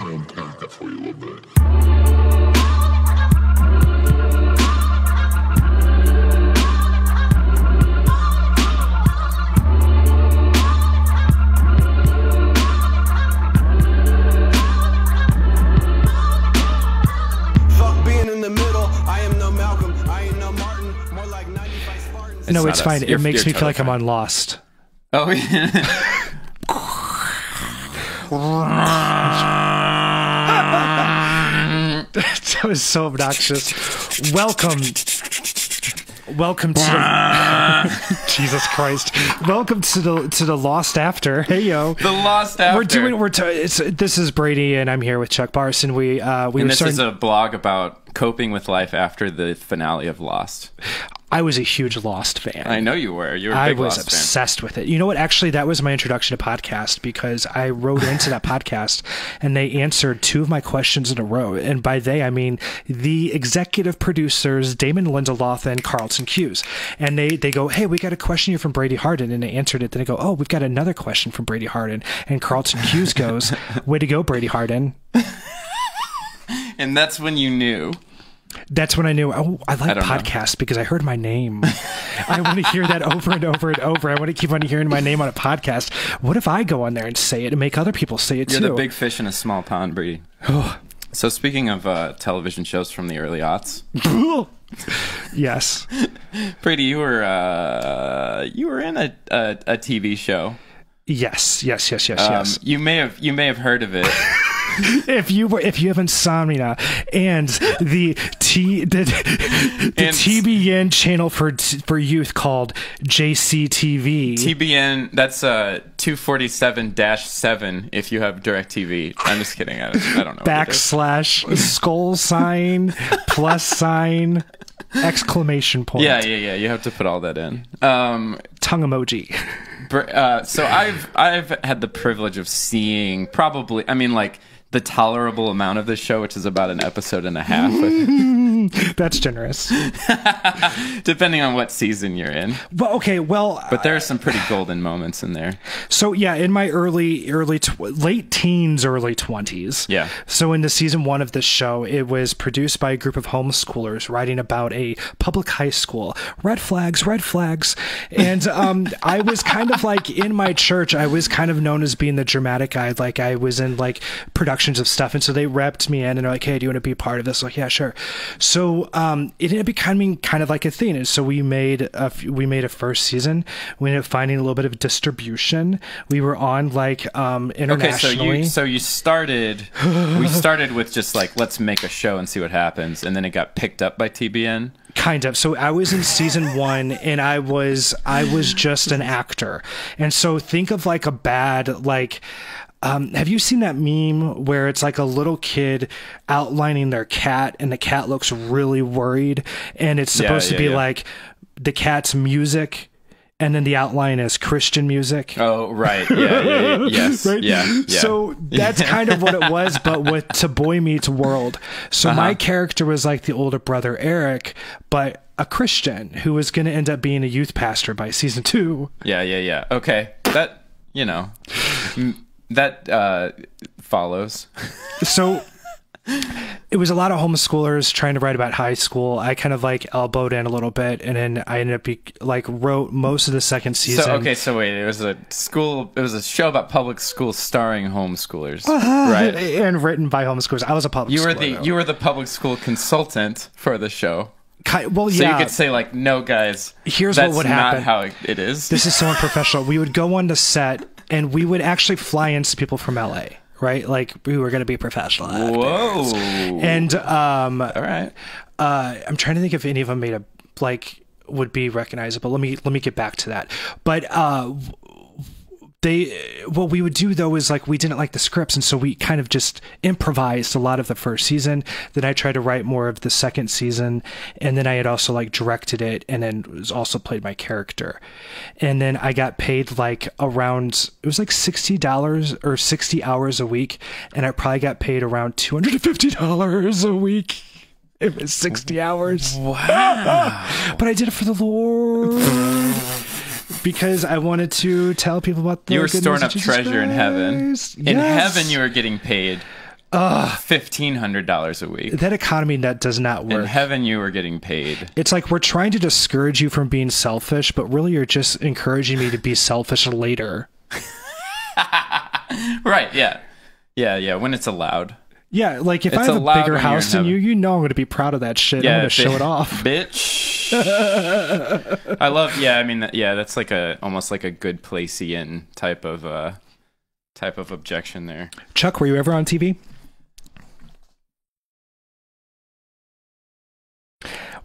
kind of unpack that for you a little bit. No, it's fine. It makes me feel like I'm on Lost. Oh, yeah. That was so obnoxious. Welcome to the, Jesus Christ. Welcome to the Lost After. Hey yo, the Lost After. This is Brady, and I'm here with Chuck Barson. This is a blog about coping with life after the finale of Lost. I was a huge Lost fan. I know you were. You were a big Lost fan. I was obsessed with it. You know what? Actually, that was my introduction to podcast, because I wrote into that podcast and they answered two of my questions in a row. And by they, I mean the executive producers, Damon Lindelof and Carlton Cuse. And they go, hey, we got a question here from Brady Hardin. And they answered it. Then they go, oh, we've got another question from Brady Hardin. And Carlton Cuse goes, way to go, Brady Hardin. And that's when you knew. That's when I knew, oh, I like podcasts because I heard my name. I want to hear that over and over and over. I want to keep on hearing my name on a podcast. What if I go on there and say it and make other people say it too? You're the big fish in a small pond, Brady. So speaking of television shows from the early aughts. Yes. Brady, you were in a TV show. Yes. You may have heard of it. If you have insomnia and the TBN channel for youth called JCTV. TBN, that's 247-7 if you have DirecTV. I'm just kidding. I don't know. / skull sign plus sign exclamation point. Yeah. You have to put all that in. Tongue emoji. So I've had the privilege of seeing probably, I mean, like, the tolerable amount of this show, which is about an episode and a half. That's generous. Depending on what season you're in. Well, okay, well... But there are some pretty golden moments in there. So, yeah, in my late teens, early 20s. Yeah. So in the season one of this show, it was produced by a group of homeschoolers writing about a public high school. Red flags. And I was kind of like, in my church, I was kind of known as being the dramatic guy. Like, I was in, like, productions of stuff. And so they repped me in and they're like, hey, do you want to be part of this? I'm like, yeah, sure. So it ended up becoming kind of like a thing. And so we made a first season. We ended up finding a little bit of distribution. We were on like internationally. Okay, so you started. We started with just like, let's make a show and see what happens, and then it got picked up by TBN. Kind of. So I was in season one, and I was just an actor. And so think of like a bad like. Have you seen that meme where it's like a little kid outlining their cat and the cat looks really worried and it's supposed to be like the cat's music and then the outline is Christian music? Oh, right. Yeah. Yes. Right? Yeah. So that's kind of what it was, but with to Boy Meets World. So my character was like the older brother, Eric, but a Christian who was going to end up being a youth pastor by season two. Yeah. Okay. That, you know... That follows. So it was a lot of homeschoolers trying to write about high school. I kind of like elbowed in a little bit, and then I ended up wrote most of the second season. So wait, it was a show about public school starring homeschoolers, right? And written by homeschoolers. I was a public schooler. You were the public school consultant for the show. Well, yeah. So you could say like, no, guys, here's what would happen. That's not how it is. This is so unprofessional. We would go on the set. And we would actually fly in people from LA, right? Like we were going to be professional actors. Whoa! And all right, I'm trying to think if any of them made a like would be recognizable. Let me get back to that. But what we would do though is like we didn't like the scripts, and so we kind of just improvised a lot of the first season. Then I tried to write more of the second season, and then I had also like directed it, and then was also played my character. And then I got paid like around, it was like $60 or 60 hours a week, and I probably got paid around $250 a week. It was 60 hours. Wow. But I did it for the Lord. Because I wanted to tell people about the. You were storing up treasure in heaven. Yes. In heaven, you were getting paid. $1,500 a week. That economy net does not work. In heaven, you are getting paid. It's like we're trying to discourage you from being selfish, but really you're just encouraging me to be selfish later. Right, yeah. Yeah, yeah, when it's allowed. Yeah, like if I have a bigger house than you, you know I'm going to be proud of that shit. Yeah, I'm going to show it off. Bitch. I love, yeah, I mean, yeah, that's like a, almost like a good placey-in type of objection there. Chuck, were you ever on TV?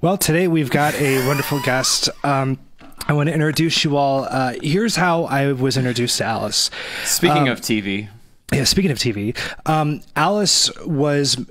Well, today we've got a wonderful guest. I want to introduce you all. Here's how I was introduced to Alice. Speaking of TV... Yeah, speaking of TV, Alice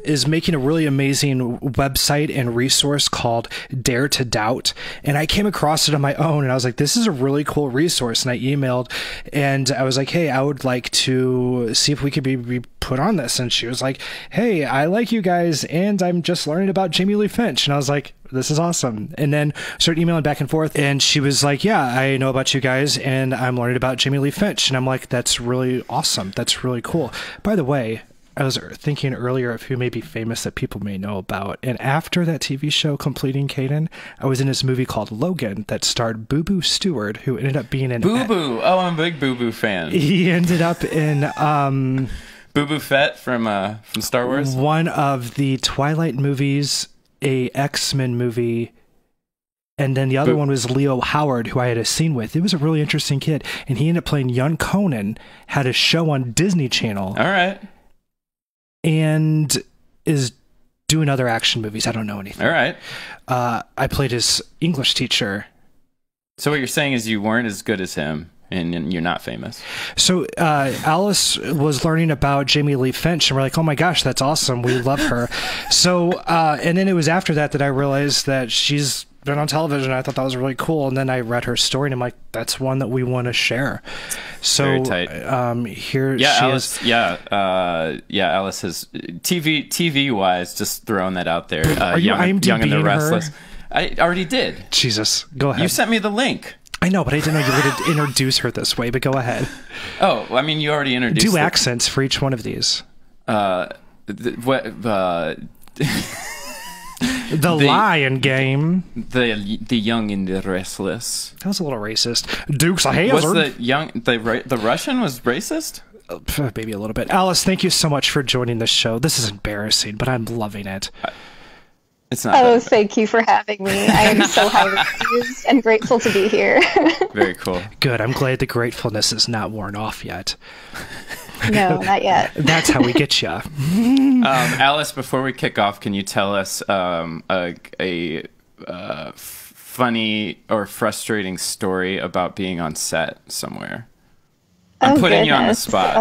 is making a really amazing website and resource called Dare to Doubt, and I came across it on my own, and I was like, this is a really cool resource, and I emailed, and I was like, hey, I would like to see if we could be put on this, and she was like, hey, I like you guys, and I'm just learning about Jamie Lee Finch, and I was like, this is awesome. And then started emailing back and forth, and she was like, yeah, I know about you guys, and I'm learning about Jamie Lee Finch. And I'm like, that's really awesome. That's really cool. By the way, I was thinking earlier of who may be famous that people may know about. And after that TV show, Completing Kaden, I was in this movie called Logan that starred Boo Boo Stewart, who ended up being in... Boo Boo! Oh, I'm a big Boo Boo fan. He ended up in... Boo Boo Fett from Star Wars? One of the Twilight movies... a X-Men movie, and then the other one was Leo Howard, who I had a scene with. It was a really interesting kid, and he ended up playing young Conan, had a show on Disney Channel. All right. And is doing other action movies. I don't know anything. All right. I played his English teacher. So what you're saying is you weren't as good as him. And you're not famous. So Alice was learning about Jamie Lee Finch, and we're like, oh my gosh, that's awesome. We love her. So, and then it was after that that I realized that she's been on television. I thought that was really cool. And then I read her story, and I'm like, that's one that we want to share. So very tight. Here yeah, she Alice, is. Yeah, yeah, Alice has, TV-wise, just throwing that out there. Are you Young and the Restless? Her? I already did. Jesus, go ahead. You sent me the link. I know, but I didn't know you were going to introduce her this way, but go ahead. Oh, I mean, you already introduced her. Do accents for each one of these. The Lion Game. The Young and the Restless. That was a little racist. Dukes of Hazzard. Was the Russian was racist? Maybe a little bit. Alice, thank you so much for joining this show. This is embarrassing, but I'm loving it. It's not oh, thank you for having me. I am so highly pleased and grateful to be here. Very cool. Good. I'm glad the gratefulness is not worn off yet. No, not yet. That's how we get you. Alice, before we kick off, can you tell us a funny or frustrating story about being on set somewhere? I'm putting you on the spot.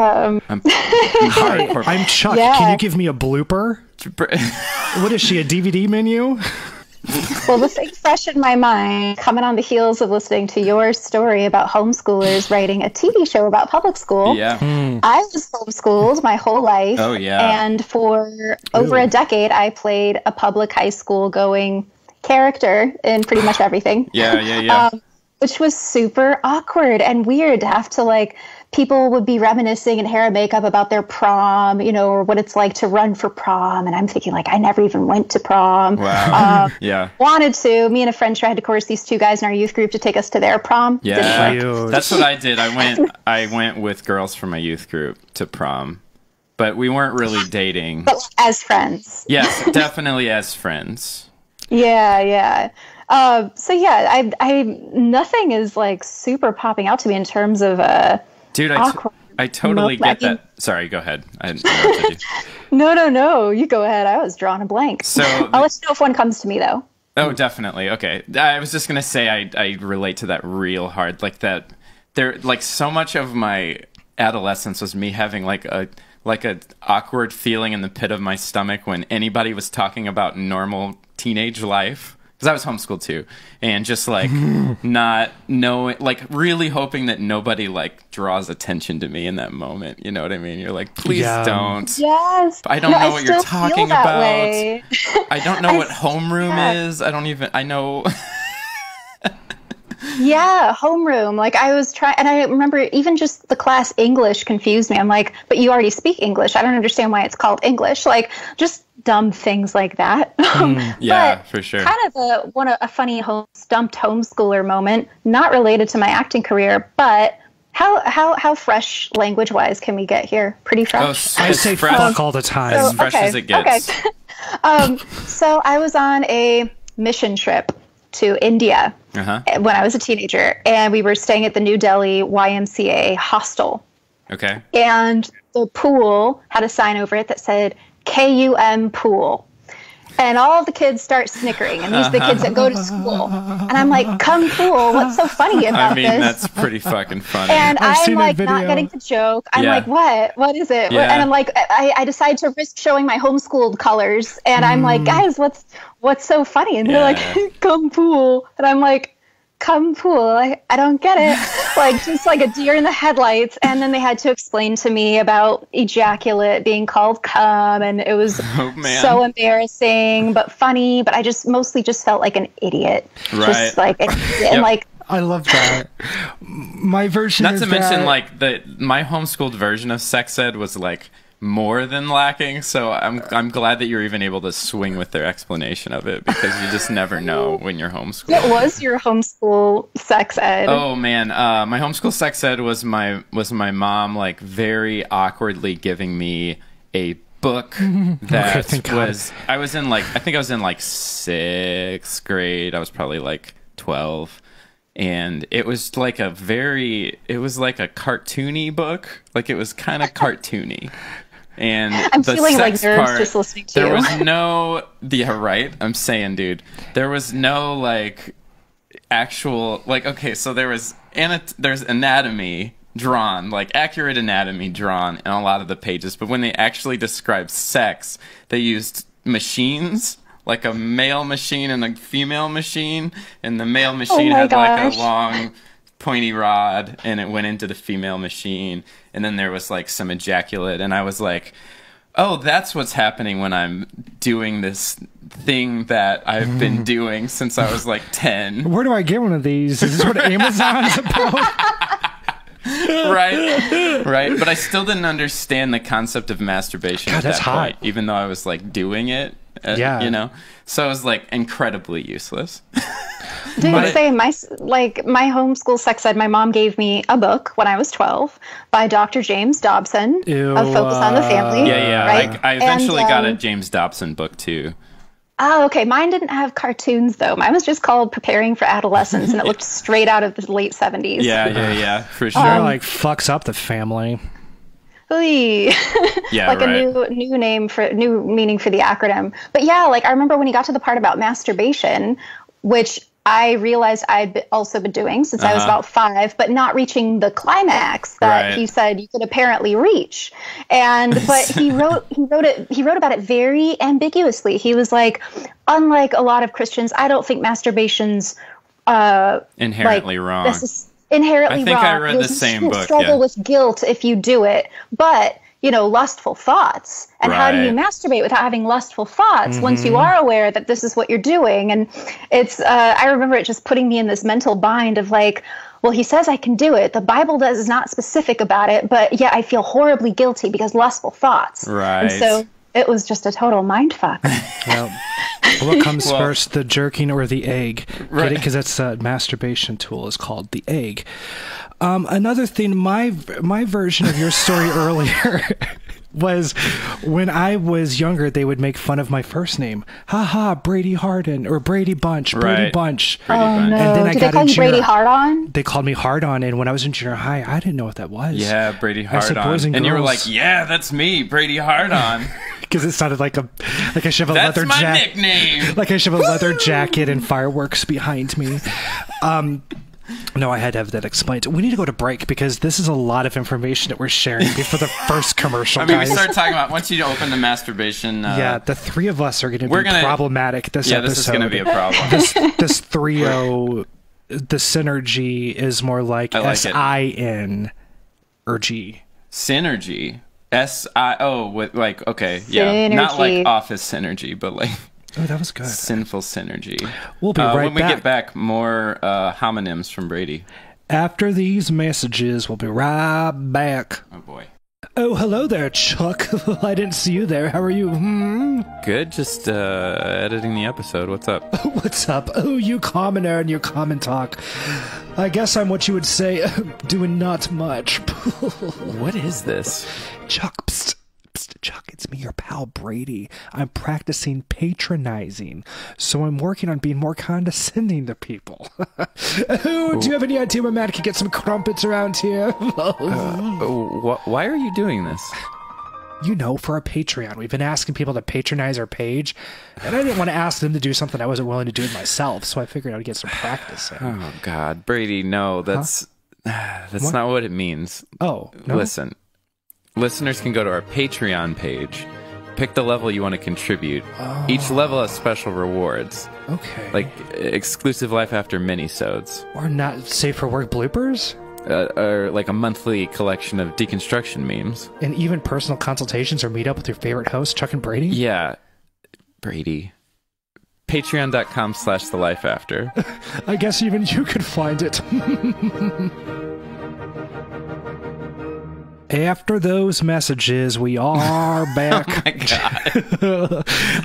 I'm Chuck. Yeah. Can you give me a blooper? What is she, a DVD menu? Well, the thing fresh in my mind, coming on the heels of listening to your story about homeschoolers writing a TV show about public school. Yeah. Mm. I was homeschooled my whole life. Oh, yeah. And for over a decade, I played a public high school going character in pretty much everything. Yeah, yeah, yeah. Which was super awkward and weird to have to, like, people would be reminiscing in hair and makeup about their prom, you know, or what it's like to run for prom. And I'm thinking, like, I never even went to prom. Wow. Yeah. Wanted to. Me and a friend tried to coerce these two guys in our youth group to take us to their prom. Yeah. That's what I did. I went with girls from my youth group to prom, but we weren't really dating. But as friends. Yes, definitely as friends. Yeah, yeah. So, yeah, I nothing is, like, super popping out to me in terms of... Dude, I totally get that. Sorry, go ahead. No, no, no. You go ahead. I was drawing a blank. So I'll let you know if one comes to me, though. Oh, definitely. Okay. I was just going to say I relate to that real hard. Like, that, there, like, so much of my adolescence was me having, like, a awkward feeling in the pit of my stomach when anybody was talking about normal teenage life. Because I was homeschooled, too. And just, like, not knowing, like, really hoping that nobody, like, draws attention to me in that moment. You know what I mean? You're like, please don't. Yes. I don't know what you're talking about. I don't know what homeroom is. I don't even, I know. Yeah, homeroom. Like I was trying, and I remember even just the class English confused me. I'm like, but you already speak English. I don't understand why it's called English. Like just dumb things like that. Yeah, but for sure. Kind of a funny stumped homeschooler moment, not related to my acting career, but how fresh language wise can we get here? Pretty fresh. Oh, so I say fuck all the time. So, as fresh as it gets. Okay. So I was on a mission trip to India when I was a teenager, and we were staying at the New Delhi YMCA hostel. Okay. And the pool had a sign over it that said KUM pool. And all the kids start snickering, and these are the kids that go to school. And I'm like, "Come pool, what's so funny about this?" I mean, that's pretty fucking funny. And I'm like, not getting the joke. I'm like, "What? What is it?" Yeah. And I'm like, I decide to risk showing my homeschooled colors, and I'm like, "Guys, what's so funny?" And they're like, "Come pool," and I'm like, "Come pool, I don't get it." Like just like a deer in the headlights. And then they had to explain to me about ejaculate being called cum, and it was so embarrassing but funny. But I just mostly just felt like an idiot, just like an idiot. And like I love that. My version. Not to mention, like my homeschooled version of sex ed was like more than lacking, so I'm glad that you're even able to swing with their explanation of it, because you just never know when you're homeschooled. What was your homeschool sex ed? Oh man, my homeschool sex ed was my mom like very awkwardly giving me a book that I think I was in like 6th grade. I was probably like 12. And it was like a very a cartoony book. Like it was kind of cartoony. And I'm feeling like nerds just listening to you. There was no, yeah, right. I'm saying, dude, there was no like actual, like, okay, so there was, there's anatomy drawn, like accurate anatomy drawn in a lot of the pages. But when they actually described sex, they used machines, like a male machine and a female machine. And the male machine had like a long pointy rod, and it went into the female machine, and then there was like some ejaculate, and I was like, oh, that's what's happening when I'm doing this thing that I've been doing since I was like 10. Where do I get one of these? Is this what Amazon's about? Right. But I still didn't understand the concept of masturbation at that point, even though I was like doing it. You know, so it was like incredibly useless. Dude, my homeschool sex ed, my mom gave me a book when I was 12 by Dr. James Dobson of Focus on the Family. Yeah. Right? I eventually got a James Dobson book too. Oh, okay. Mine didn't have cartoons though. Mine was just called Preparing for Adolescence, and it looked straight out of the late 70s. Yeah, for sure. Like fucks up the family. Like a new name for new meaning for the acronym. But yeah, like I remember when he got to the part about masturbation, which I realized I'd also been doing since I was about 5, but not reaching the climax that he said you could apparently reach. And but he wrote about it very ambiguously. He was like, unlike a lot of Christians, I don't think masturbation's inherently wrong. I think I read the same book. Struggle with guilt if you do it, but you know, lustful thoughts. And how do you masturbate without having lustful thoughts once you are aware that this is what you're doing? And it's I remember it just putting me in this mental bind of like, well, he says I can do it. The Bible is not specific about it, but yeah, I feel horribly guilty because lustful thoughts. Right. And so it was just a total mind fuck. What comes first, the jerking or the egg? Right. Get it? Because that's a masturbation tool is called the egg. Another thing, my version of your story earlier was when I was younger, they would make fun of my first name. Haha, Brady Hardin or Brady Bunch, Brady Bunch. No. And then I got into Brady Hardon. They called me Hardon, and when I was in junior high, I didn't know what that was. Yeah, Brady Hardon. And you were like, yeah, that's me, Brady Hardon. Because it sounded like I should have a leather jacket. That's my nickname. Like I should have a leather jacket and fireworks behind me. No, I had to have that explained. We need to go to break because this is a lot of information that we're sharing before the first commercial. I mean, we started talking about once you open the masturbation. Yeah, the three of us are going to be problematic this episode. Yeah, this is going to be a problem. This 3-0, the synergy is more like S-I-N-R-G. Synergy. S-I-O, like, okay, yeah. Synergy. Not like office synergy, but like. Oh, that was good. Sinful synergy. We'll be right back. When we get back, more homonyms from Brady. After these messages, we'll be right back. Oh, boy. Oh, hello there, Chuck. I didn't see you there. How are you? Hmm? Good. Just editing the episode. What's up? What's up? Oh, you commoner and your common talk. I guess I'm what you would say, doing not much. What is this? Chuck, psst. Chuck, it's me, your pal Brady. I'm practicing patronizing, so I'm working on being more condescending to people. Oh, do you have any idea where Matt could get some crumpets around here? Why are you doing this? You know, for our Patreon. We've been asking people to patronize our page, and I didn't want to ask them to do something I wasn't willing to do myself, so I figured I would get some practice in. Oh, God. Brady, no, that's what? Not what it means. Oh, no? Listen. Listeners can go to our Patreon page, pick the level you want to contribute. Oh. Each level has special rewards. Okay. Like exclusive Life After minisodes. Or not safe for work bloopers? Or like a monthly collection of deconstruction memes. And even personal consultations or meet up with your favorite hosts, Chuck and Brady? Yeah. Brady. Patreon.com/TheLifeAfter. I guess even you could find it. After those messages, we are back. Oh my God.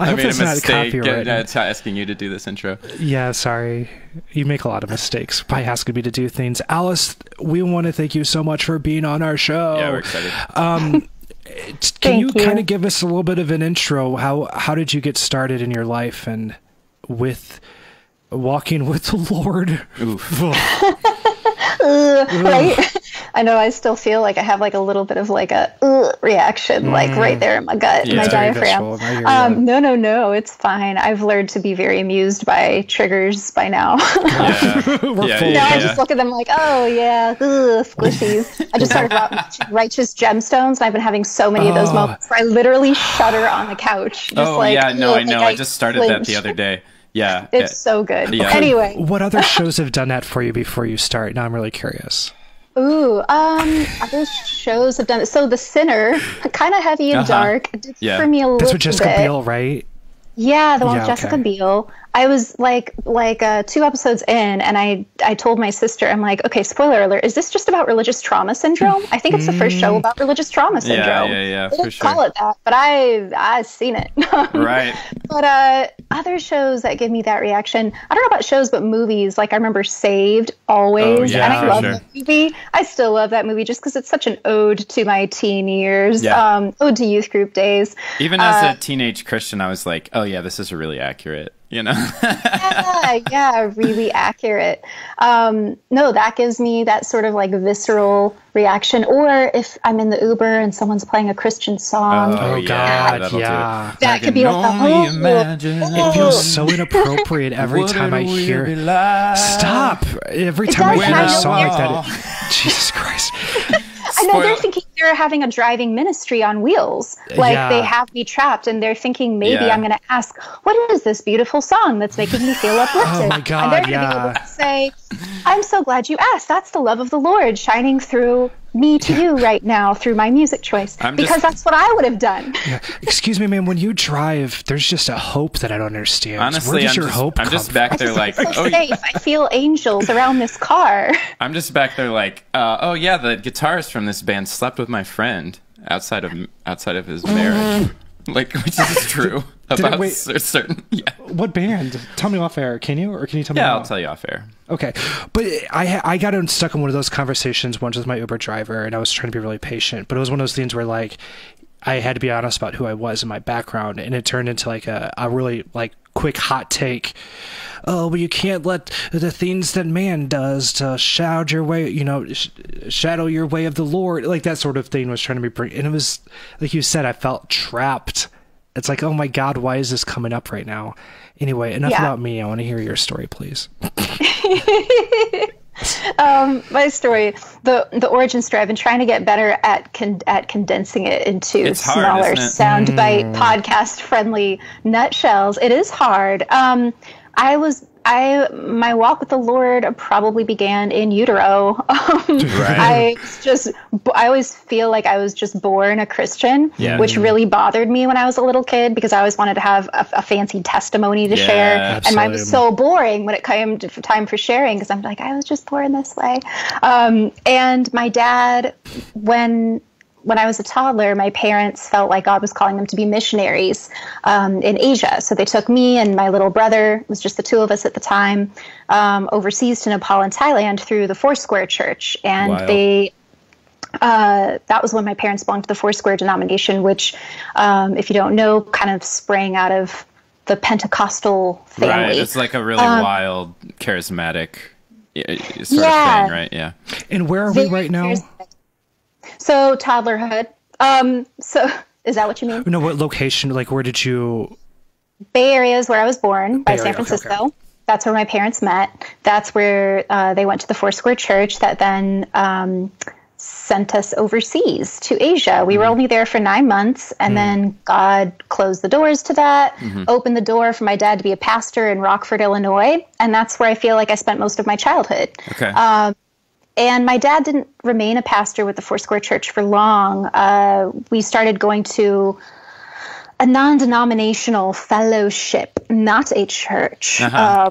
I hope that's not copyright. It's asking you to do this intro. Yeah, sorry. You make a lot of mistakes by asking me to do things. Alice, we want to thank you so much for being on our show. Yeah, we're excited. Can you kind of give us a little bit of an intro? How did you get started in your life and with walking with the Lord? Oof. Right? I know I still feel like I have like a little bit of like a reaction, like right there in my gut, yeah, my diaphragm. No, it's fine. I've learned to be very amused by triggers by now. I just look at them like, oh yeah, squishies. I just started watching Righteous Gemstones, and I've been having so many of those moments where I literally shudder on the couch. Just I just started that the other day. Yeah. It's so good. Yeah. Anyway. What other shows have done that for you before you start? Now I'm really curious. Ooh, other shows have done it. So The Sinner, kind of heavy and dark, did for me a little bit. That's with Jessica Biel, right? Yeah, the one with Jessica Biel. I was like 2 episodes in, and I told my sister, I'm like, okay, spoiler alert, is this just about religious trauma syndrome? I think it's the first show about religious trauma syndrome. Yeah, for sure. They call it that, but I've seen it. Right. But other shows that give me that reaction, I don't know about shows, but movies. Like I remember Saved always, and I love that movie. I still love that movie just because it's such an ode to my teen years, ode to youth group days. Even as a teenage Christian, I was like, oh yeah, this is really accurate. You know? yeah, really accurate. No, that gives me that sort of like visceral reaction. Or if I'm in the Uber and someone's playing a Christian song. Oh God, yeah. That could be like the imagine. It feels so inappropriate every time I hear. Stop! Every time I hear a song like that. Jesus Christ. I know they're thinking they're having a driving ministry on wheels. Like they have me trapped, and they're thinking maybe I'm going to ask, what is this beautiful song that's making me feel uplifted? Oh my God, and they're going to be able to say, I'm so glad you asked. That's the love of the Lord shining through me to you right now through my music choice. That's what I would have done. Excuse me, man. When you drive, there's just a hope that I don't understand. Honestly, I feel angels around this car. I'm just back there like, oh yeah, the guitarist from this band slept with my friend outside of his marriage. Like, which is true. What band? Tell me off air, can you? Or can you tell me? Yeah, I'll tell you off air. Okay, but I got stuck in one of those conversations once with my Uber driver, and I was trying to be really patient, but it was one of those things where like I had to be honest about who I was and my background, and it turned into like a really like quick hot take. Oh, well, you can't let the things that man does to shadow your way of the Lord, like that sort of thing was trying to be and it was like you said, I felt trapped. It's like, oh my God, why is this coming up right now? Anyway, enough about me. I want to hear your story, please. My story, the origin story. I've been trying to get better at condensing it into smaller soundbite, podcast friendly nutshells. It is hard. I was My walk with the Lord probably began in utero. Right. I always feel like I was just born a Christian, which really bothered me when I was a little kid, because I always wanted to have a fancy testimony to share. Absolutely. And mine was so boring when it came to time for sharing, because I'm like, I was just born this way. And my dad, when I was a toddler, my parents felt like God was calling them to be missionaries in Asia. So they took me and my little brother, it was just the two of us at the time, overseas to Nepal and Thailand through the Foursquare Church. And that was when my parents belonged to the Foursquare denomination, which, if you don't know, kind of sprang out of the Pentecostal family. Right, it's like a really wild, charismatic sort of thing, right? Yeah. And where are we right now? So toddlerhood. So is that what you mean? No, what location? Like, where did you? Bay Area is where I was born, by San Francisco. Okay, okay. That's where my parents met. That's where they went to the Foursquare Church that then sent us overseas to Asia. We were only there for 9 months, and then God closed the doors to that, opened the door for my dad to be a pastor in Rockford, Illinois. And that's where I feel like I spent most of my childhood. Okay. And my dad didn't remain a pastor with the Foursquare Church for long. We started going to a non-denominational fellowship, not a church. They're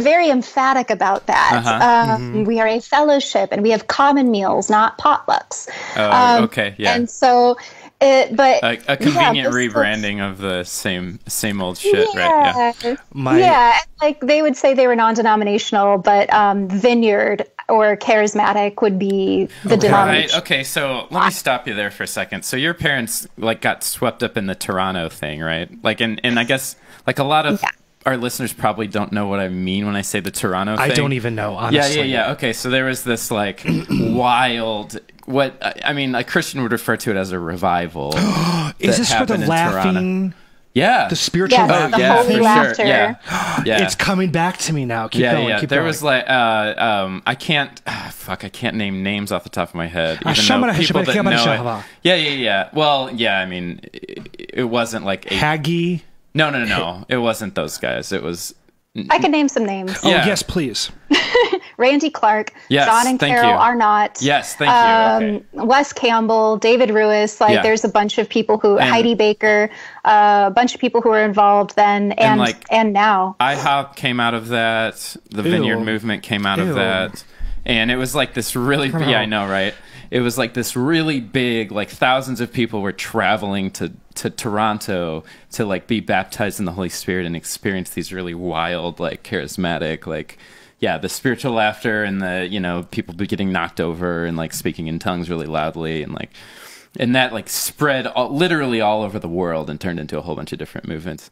very emphatic about that. We are a fellowship, and we have common meals, not potlucks. And so... But a convenient rebranding of the same old shit, right? Yeah. Like they would say they were non-denominational, but Vineyard or Charismatic would be the denomination. Right. Okay, so let me stop you there for a second. So your parents like got swept up in the Toronto thing, right? Like, and I guess like a lot of our listeners probably don't know what I mean when I say the Toronto thing. I don't even know, honestly. Yeah. Okay, so there was this like wild. What I mean, a Christian would refer to it as a revival. Is this for the laughing? Toronto? Yeah, the spiritual. Yeah, the holy laughter. Sure. Yeah, it's coming back to me now. Keep going. There was like, I can't name names off the top of my head. Yeah. Well, yeah. I mean, it wasn't like Haggy. No. It wasn't those guys. It was. I can name some names. Oh, yes, please. Randy Clark, John and Carol Arnott. Yes, thank you. Wes Campbell, David Ruiz. Like, there's a bunch of people who, Heidi Baker, a bunch of people who were involved then and now. IHOP came out of that. The Vineyard movement came out of that. And it was like this really, I know, right? It was like this really big, like thousands of people were traveling to Toronto to like be baptized in the Holy Spirit and experience these really wild, like charismatic, like, the spiritual laughter and the, people getting knocked over and like speaking in tongues really loudly and like, and that like spread literally all over the world and turned into a whole bunch of different movements.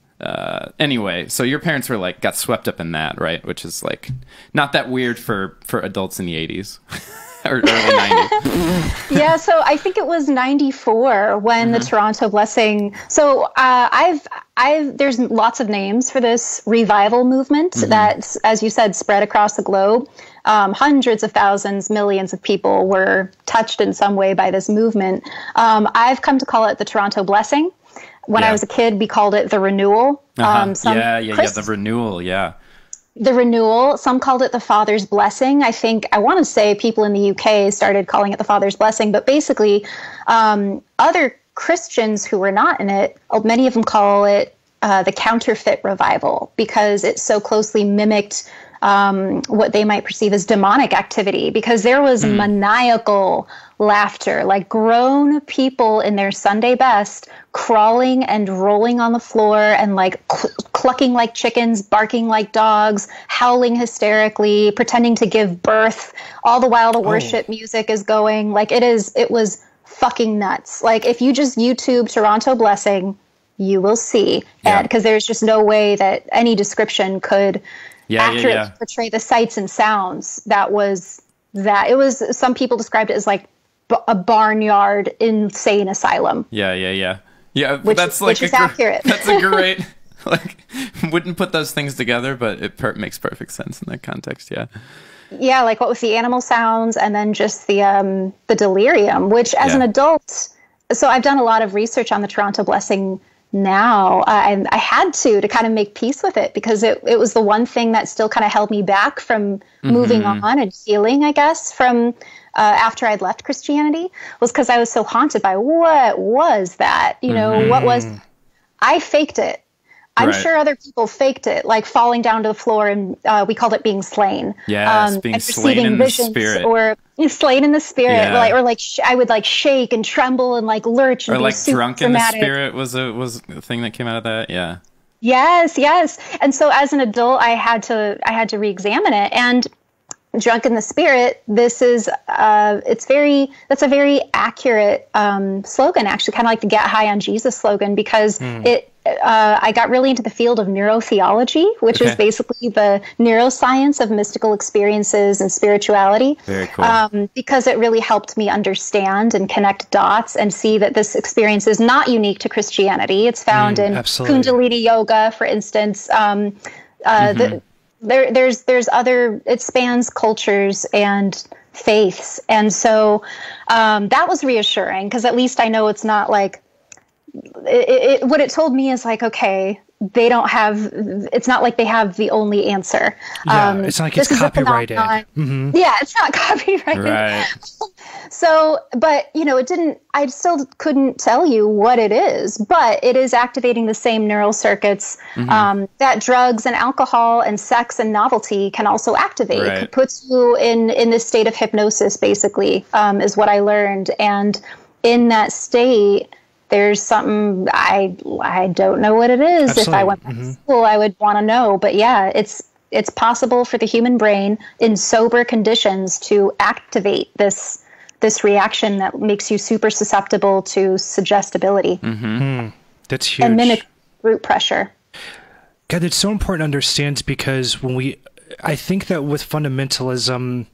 Anyway, so your parents were like, got swept up in that, right? Which is like, not that weird for adults in the 80s. Or early 90s. Yeah, so I think it was 94 when the Toronto Blessing. So there's lots of names for this revival movement that, as you said, spread across the globe. Hundreds of thousands, millions of people were touched in some way by this movement. I've come to call it the Toronto Blessing. When I was a kid, we called it the Renewal. The Renewal, The Renewal, some called it the Father's Blessing. I think, I want to say people in the UK started calling it the Father's Blessing, but basically other Christians who were not in it, many of them call it the Counterfeit Revival because it so closely mimicked what they might perceive as demonic activity, because there was maniacal laughter, like grown people in their Sunday best crawling and rolling on the floor and like clucking like chickens, barking like dogs, howling hysterically, pretending to give birth. All the while the worship music is going. Like it was fucking nuts. Like if you just YouTube Toronto Blessing, you will see that, because there's just no way that any description could accurately portray the sights and sounds. Some people described it as like a barnyard insane asylum. Which that's like which is accurate. That's a great like wouldn't put those things together, but it makes perfect sense in that context. Like what with the animal sounds and then just the delirium, which as an adult, so I've done a lot of research on the Toronto Blessing now. I had to kind of make peace with it, because it was the one thing that still kind of held me back from moving on and healing, I guess, from after I'd left Christianity, was because I was so haunted by what was that, you know, what was, I faked it. I'm sure other people faked it, like falling down to the floor, and we called it being slain. Yes, being slain in the spirit. Or slain in the spirit, I would like shake and tremble and like lurch and be super dramatic. Or like drunk in the spirit was a thing that came out of that, Yes, yes. And so as an adult, I had to reexamine it. And drunk in the spirit, this is that's a very accurate slogan, actually, kind of like the Get High on Jesus slogan, because I got really into the field of neurotheology, which is basically the neuroscience of mystical experiences and spirituality. Very cool. Because it really helped me understand and connect dots and see that this experience is not unique to Christianity. It's found in Kundalini yoga, for instance. There's other, it spans cultures and faiths. And so that was reassuring, because at least I know it's not like, what it told me is like, okay, they don't have, it's not like they have the only answer. It's like it's copyrighted. Yeah, it's not copyrighted. So, but you know, I still couldn't tell you what it is, but it is activating the same neural circuits that drugs and alcohol and sex and novelty can also activate. Right. It puts you in this state of hypnosis, basically, is what I learned. And in that state, there's something I don't know what it is. Absolutely. If I went back to school, I would want to know. But yeah, it's possible for the human brain in sober conditions to activate this reaction that makes you super susceptible to suggestibility. That's huge. And mimic root pressure. God, it's so important to understand, because I think that with fundamentalism,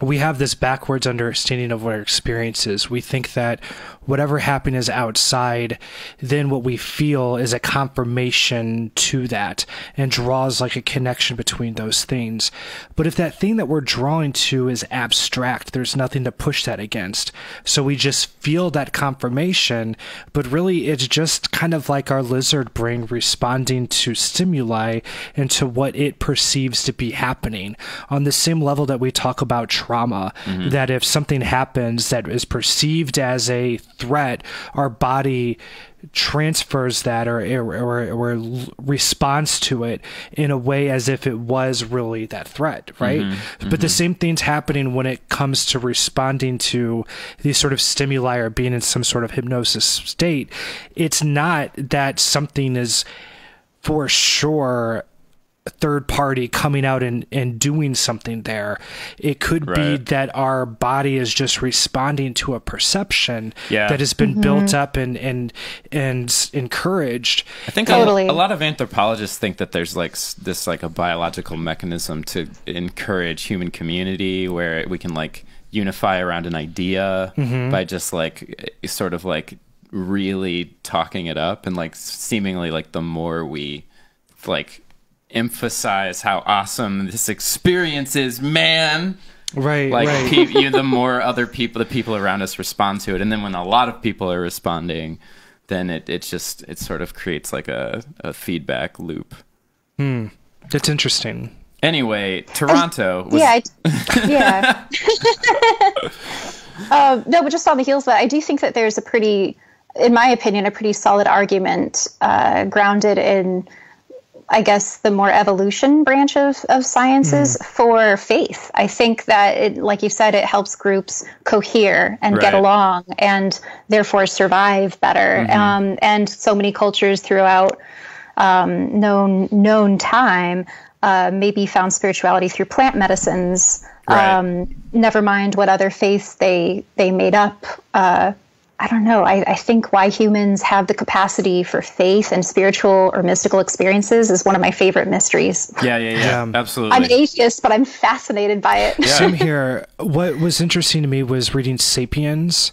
we have this backwards understanding of our experiences. We think that whatever happening is outside, then what we feel is a confirmation to that and draws like a connection between those things. But if that thing that we're drawing to is abstract, there's nothing to push that against. So we just feel that confirmation, but really it's just kind of like our lizard brain responding to stimuli and to what it perceives to be happening. On the same level that we talk about trauma, that if something happens that is perceived as a threat, our body transfers that or responds to it in a way as if it was really that threat, right? But the same thing's happening when it comes to responding to these sort of stimuli or being in some sort of hypnosis state. It's not that something is for sure third party coming out and doing something there. It could be that our body is just responding to a perception that has been built up and encouraged. I think a lot of anthropologists think that there's like this, like a biological mechanism to encourage human community where we can like unify around an idea by just like sort of like really talking it up, and like seemingly like the more we like emphasize how awesome this experience is, man, right the more the people around us respond to it. And then when a lot of people are responding, then it sort of creates like a feedback loop. That's interesting. Anyway, Toronto was... no, but just on the heels of that, I do think that there's in my opinion a pretty solid argument grounded in, I guess, the more evolution branch of sciences for faith. I think that, like you said, it helps groups cohere and get along and therefore survive better. And so many cultures throughout known time maybe found spirituality through plant medicines, never mind what other faiths they made up. I don't know. I think why humans have the capacity for faith and spiritual or mystical experiences is one of my favorite mysteries. Absolutely. I'm an atheist, but I'm fascinated by it. Same here. What was interesting to me was reading Sapiens,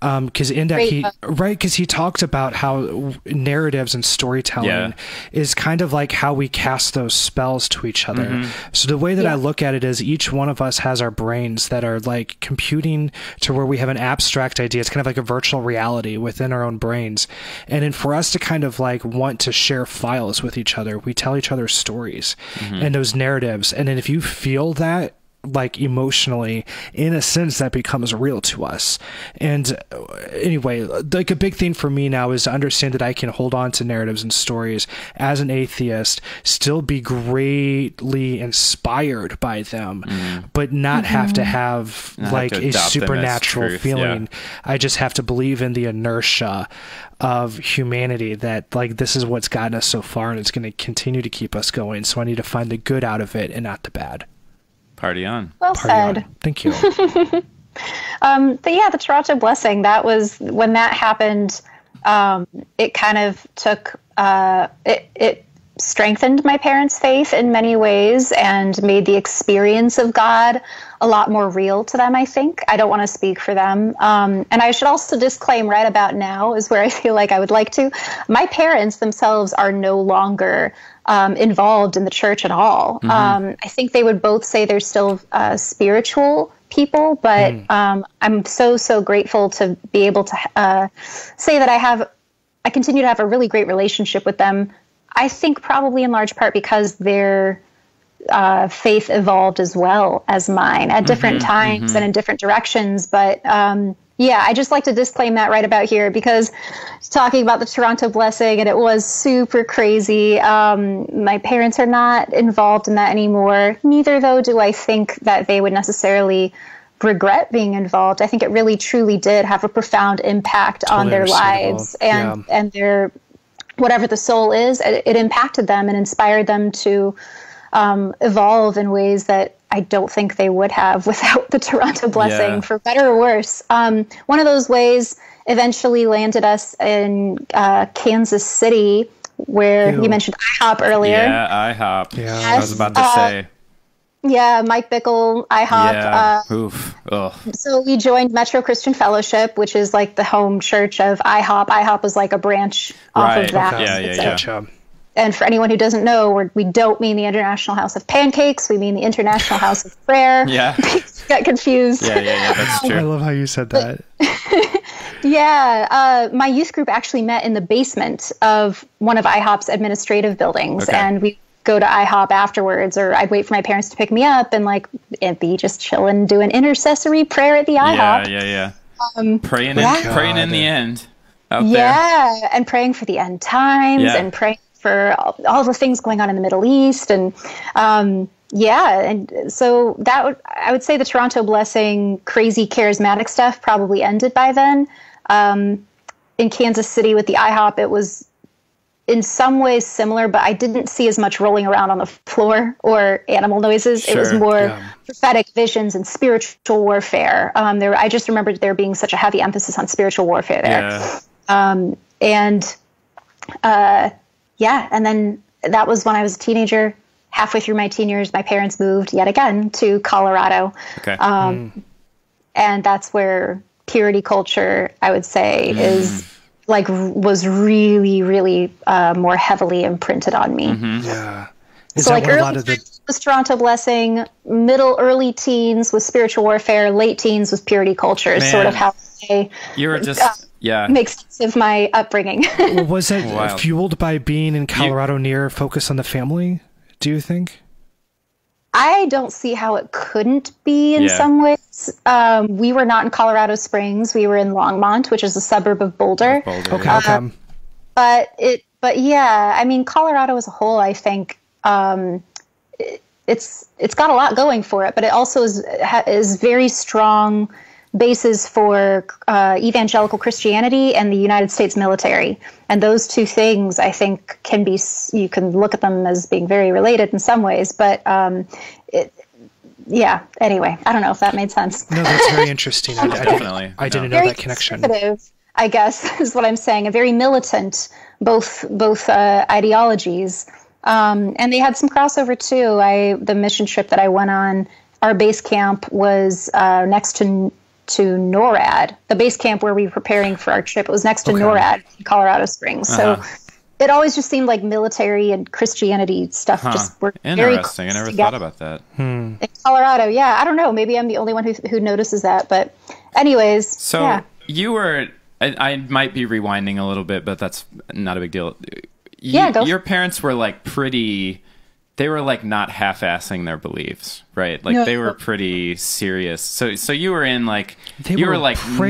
Because in that he talks about how narratives and storytelling is kind of like how we cast those spells to each other. So the way that I look at it is each one of us has our brains that are like computing to where we have an abstract idea. It's kind of like a virtual reality within our own brains. And then for us to kind of like want to share files with each other, we tell each other stories and those narratives. And then if you feel that, like emotionally, in a sense, that becomes real to us. And anyway, like a big thing for me now is to understand that I can hold on to narratives and stories as an atheist, still be greatly inspired by them, but not have to have like a supernatural feeling. I just have to believe in the inertia of humanity that like this is what's gotten us so far and it's going to continue to keep us going. So I need to find the good out of it and not the bad. Party on. Well said. Thank you. But yeah, the Toronto Blessing, that was, when that happened, it kind of took, it strengthened my parents' faith in many ways and made the experience of God a lot more real to them, I think. I don't want to speak for them. And I should also disclaim right about now is where I feel like I would like to. My parents themselves are no longer involved in the church at all. I think they would both say they're still spiritual people, but I'm so grateful to be able to say that I continue to have a really great relationship with them. I think probably in large part because they're faith evolved as well as mine at different times and in different directions. But yeah, I just like to disclaim that right about here because talking about the Toronto Blessing, and it was super crazy. My parents are not involved in that anymore. Neither, though, do I think that they would necessarily regret being involved. I think it really truly did have a profound impact on their lives and, and their whatever the soul is. It impacted them and inspired them to evolve in ways that I don't think they would have without the Toronto Blessing, for better or worse. One of those ways eventually landed us in Kansas City, where you mentioned IHOP earlier. Yeah, IHOP. Yeah. Yes. I was about to say. Yeah, Mike Bickle, IHOP. Yeah. So we joined Metro Christian Fellowship, which is like the home church of IHOP. IHOP was like a branch off of that. And for anyone who doesn't know, we don't mean the International House of Pancakes. We mean the International House of Prayer. Got confused. Yeah, that's true. I love how you said that. My youth group actually met in the basement of one of IHOP's administrative buildings. And we go to IHOP afterwards, or I'd wait for my parents to pick me up and like be just chilling, doing intercessory prayer at the IHOP. Praying in the end. Out there. And praying for the end times and praying for all the things going on in the Middle East. And and so that would, I would say the Toronto Blessing, crazy charismatic stuff probably ended by then. In Kansas City with the IHOP, it was in some ways similar, but I didn't see as much rolling around on the floor or animal noises. It was more prophetic visions and spiritual warfare. I just remembered there being such a heavy emphasis on spiritual warfare there. And then that was when I was a teenager. Halfway through my teen years, my parents moved yet again to Colorado. And that's where purity culture, I would say, is like was really, really more heavily imprinted on me. So like early teens was Toronto Blessing, early teens was spiritual warfare, late teens was purity culture, is sort of how I makes sense of my upbringing. Was it fueled by being in Colorado near Focus on the Family, do you think? I don't see how it couldn't be in some ways. We were not in Colorado Springs. We were in Longmont, which is a suburb of Boulder. But yeah, I mean, Colorado as a whole, I think, it's got a lot going for it, but it also is very strong bases for evangelical Christianity and the United States military. And those two things, I think, can be, you can look at them as being very related in some ways, but anyway, I don't know if that made sense. No, that's very interesting. I didn't know that connection. I guess is what I'm saying, a very militant, both ideologies. And they had some crossover too. The mission trip that I went on, our base camp was next to to NORAD, the base camp where we were preparing for our trip. It was next to NORAD in Colorado Springs. Uh-huh. So it always just seemed like military and Christianity stuff just were very close together. I never thought about that. In Colorado, yeah. I don't know. Maybe I'm the only one who notices that. But anyways, so you were, I might be rewinding a little bit, but that's not a big deal. Your parents were like pretty... They were like not half-assing their beliefs, right? Like they were pretty serious. So you were in like You were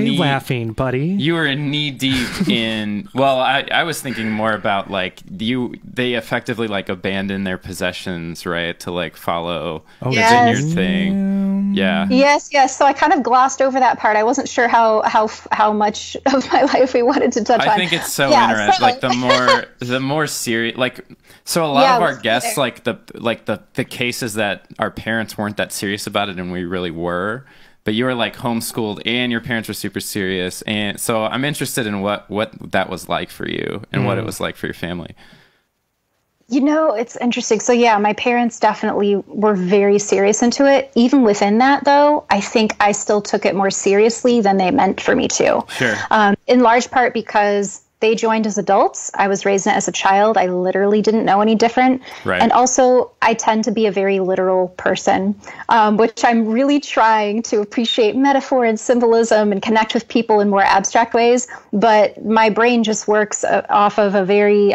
in knee deep in. Well, I was thinking more about like They effectively like abandoned their possessions, right, to like follow the vineyard thing. Yeah. Yes, yes. So I kind of glossed over that part. I wasn't sure how much of my life we wanted to touch on. I think it's so interesting. So. Like the more serious, like a lot of our guests like the cases that our parents weren't that serious about it and we really were, but you were like homeschooled and your parents were super serious, and so I'm interested in what that was like for you and what it was like for your family. You know, it's interesting. So yeah, my parents definitely were very serious into it. Even within that though, I think I still took it more seriously than they meant for me to. Sure. In large part because they joined as adults. I was raised as a child. I literally didn't know any different. Right. And also, I tend to be a very literal person, which I'm really trying to appreciate metaphor and symbolism and connect with people in more abstract ways. But my brain just works off of a very,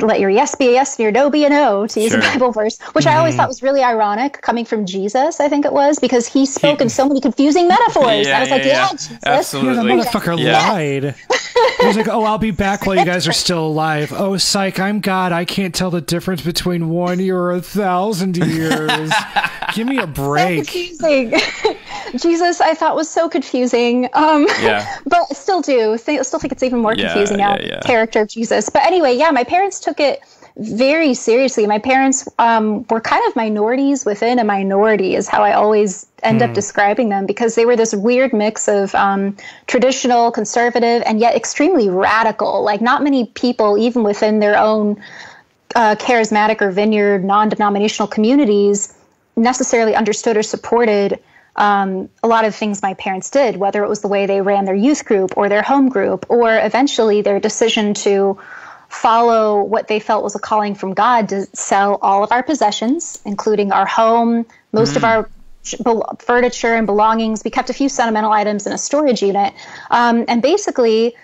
let your yes be a yes and your no be a no, to use a Bible verse, which I always thought was really ironic coming from Jesus, I think it was, because he spoke in so many confusing metaphors. I was like, Jesus. Absolutely. The motherfucker lied. He was like, oh, I'll be back while you guys are still alive. Oh, psych, I'm God. I can't tell the difference between 1 year or 1,000 years. Give me a break. So confusing. Jesus, I thought, was so confusing. But still do. Still think it's even more confusing now, the character of Jesus. But anyway, yeah, my parents took it very seriously. My parents were kind of minorities within a minority is how I always end up describing them, because they were this weird mix of traditional, conservative, and yet extremely radical. Like not many people, even within their own charismatic or vineyard, non-denominational communities, necessarily understood or supported a lot of things my parents did, whether it was the way they ran their youth group or their home group, or eventually their decision to follow what they felt was a calling from God to sell all of our possessions, including our home, most of our furniture and belongings. We kept a few sentimental items in a storage unit. And basically,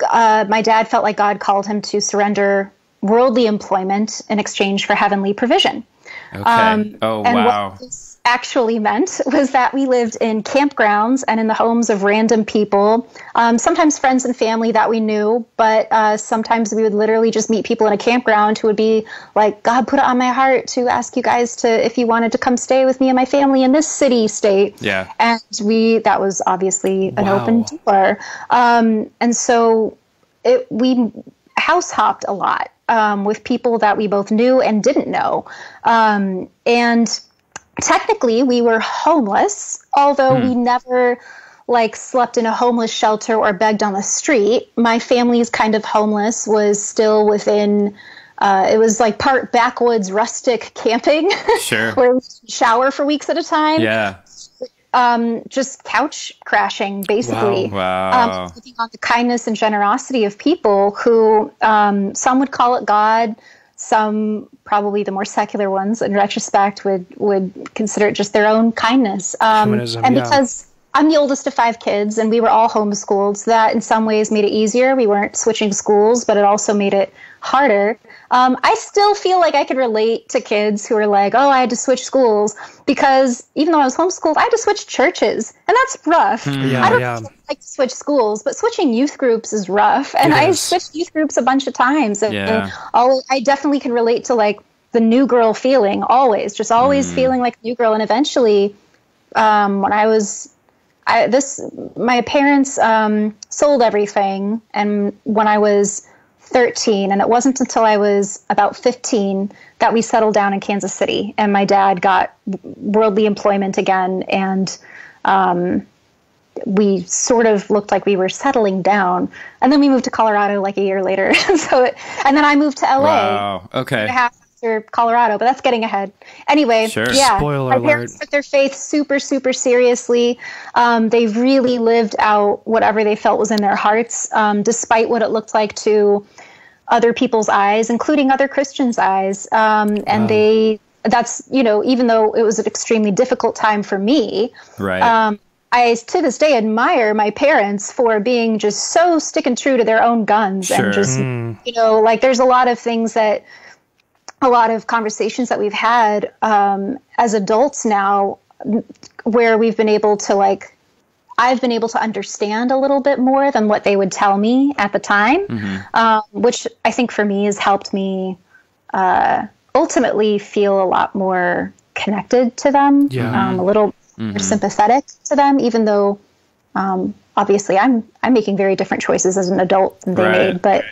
my dad felt like God called him to surrender worldly employment in exchange for heavenly provision. Okay. What this actually meant was that we lived in campgrounds and in the homes of random people, sometimes friends and family that we knew, but sometimes we would literally just meet people in a campground who would be like, God put it on my heart to ask you guys if you wanted to come stay with me and my family in this city state. Yeah. And that was obviously an open door. And so we house hopped a lot. With people that we both knew and didn't know. And technically we were homeless, although we never like slept in a homeless shelter or begged on the street. My family's kind of homeless was still within, it was like part backwoods rustic camping. Sure. Where we shower for weeks at a time. Yeah. Just couch crashing, basically. Wow. On the kindness and generosity of people who some would call it God, some probably the more secular ones in retrospect would consider it just their own kindness. Humanism, and because I'm the oldest of 5 kids and we were all homeschooled, so that in some ways made it easier. We weren't switching schools, but it also made it harder. I still feel like I could relate to kids who are like, oh, I had to switch schools, because even though I was homeschooled, I had to switch churches, and that's rough. I to switch schools, but switching youth groups is rough, and I switched youth groups a bunch of times, and I definitely can relate to like the new girl feeling, always feeling like a new girl. And eventually, when I was my parents sold everything, and when I was 13, and it wasn't until I was about 15 that we settled down in Kansas City, and my dad got worldly employment again, and we sort of looked like we were settling down. And then we moved to Colorado like a year later. And then I moved to LA. Wow. Okay. 2.5 years or Colorado, but that's getting ahead. Anyway, sure. Yeah, spoiler alert. My parents took their faith super, super seriously. They really lived out whatever they felt was in their hearts, despite what it looked like to other people's eyes, including other Christians' eyes. And wow. That's, you know, even though it was an extremely difficult time for me, right. I, to this day, admire my parents for being just so sticking true to their own guns. Sure. And just, you know, like there's a lot of things that, a lot of conversations that we've had as adults now where we've been able to like, I've been able to understand a little bit more than what they would tell me at the time, mm-hmm. Which I think for me has helped me ultimately feel a lot more connected to them, yeah. A little mm-hmm. more sympathetic to them, even though obviously I'm making very different choices as an adult than they right. made. But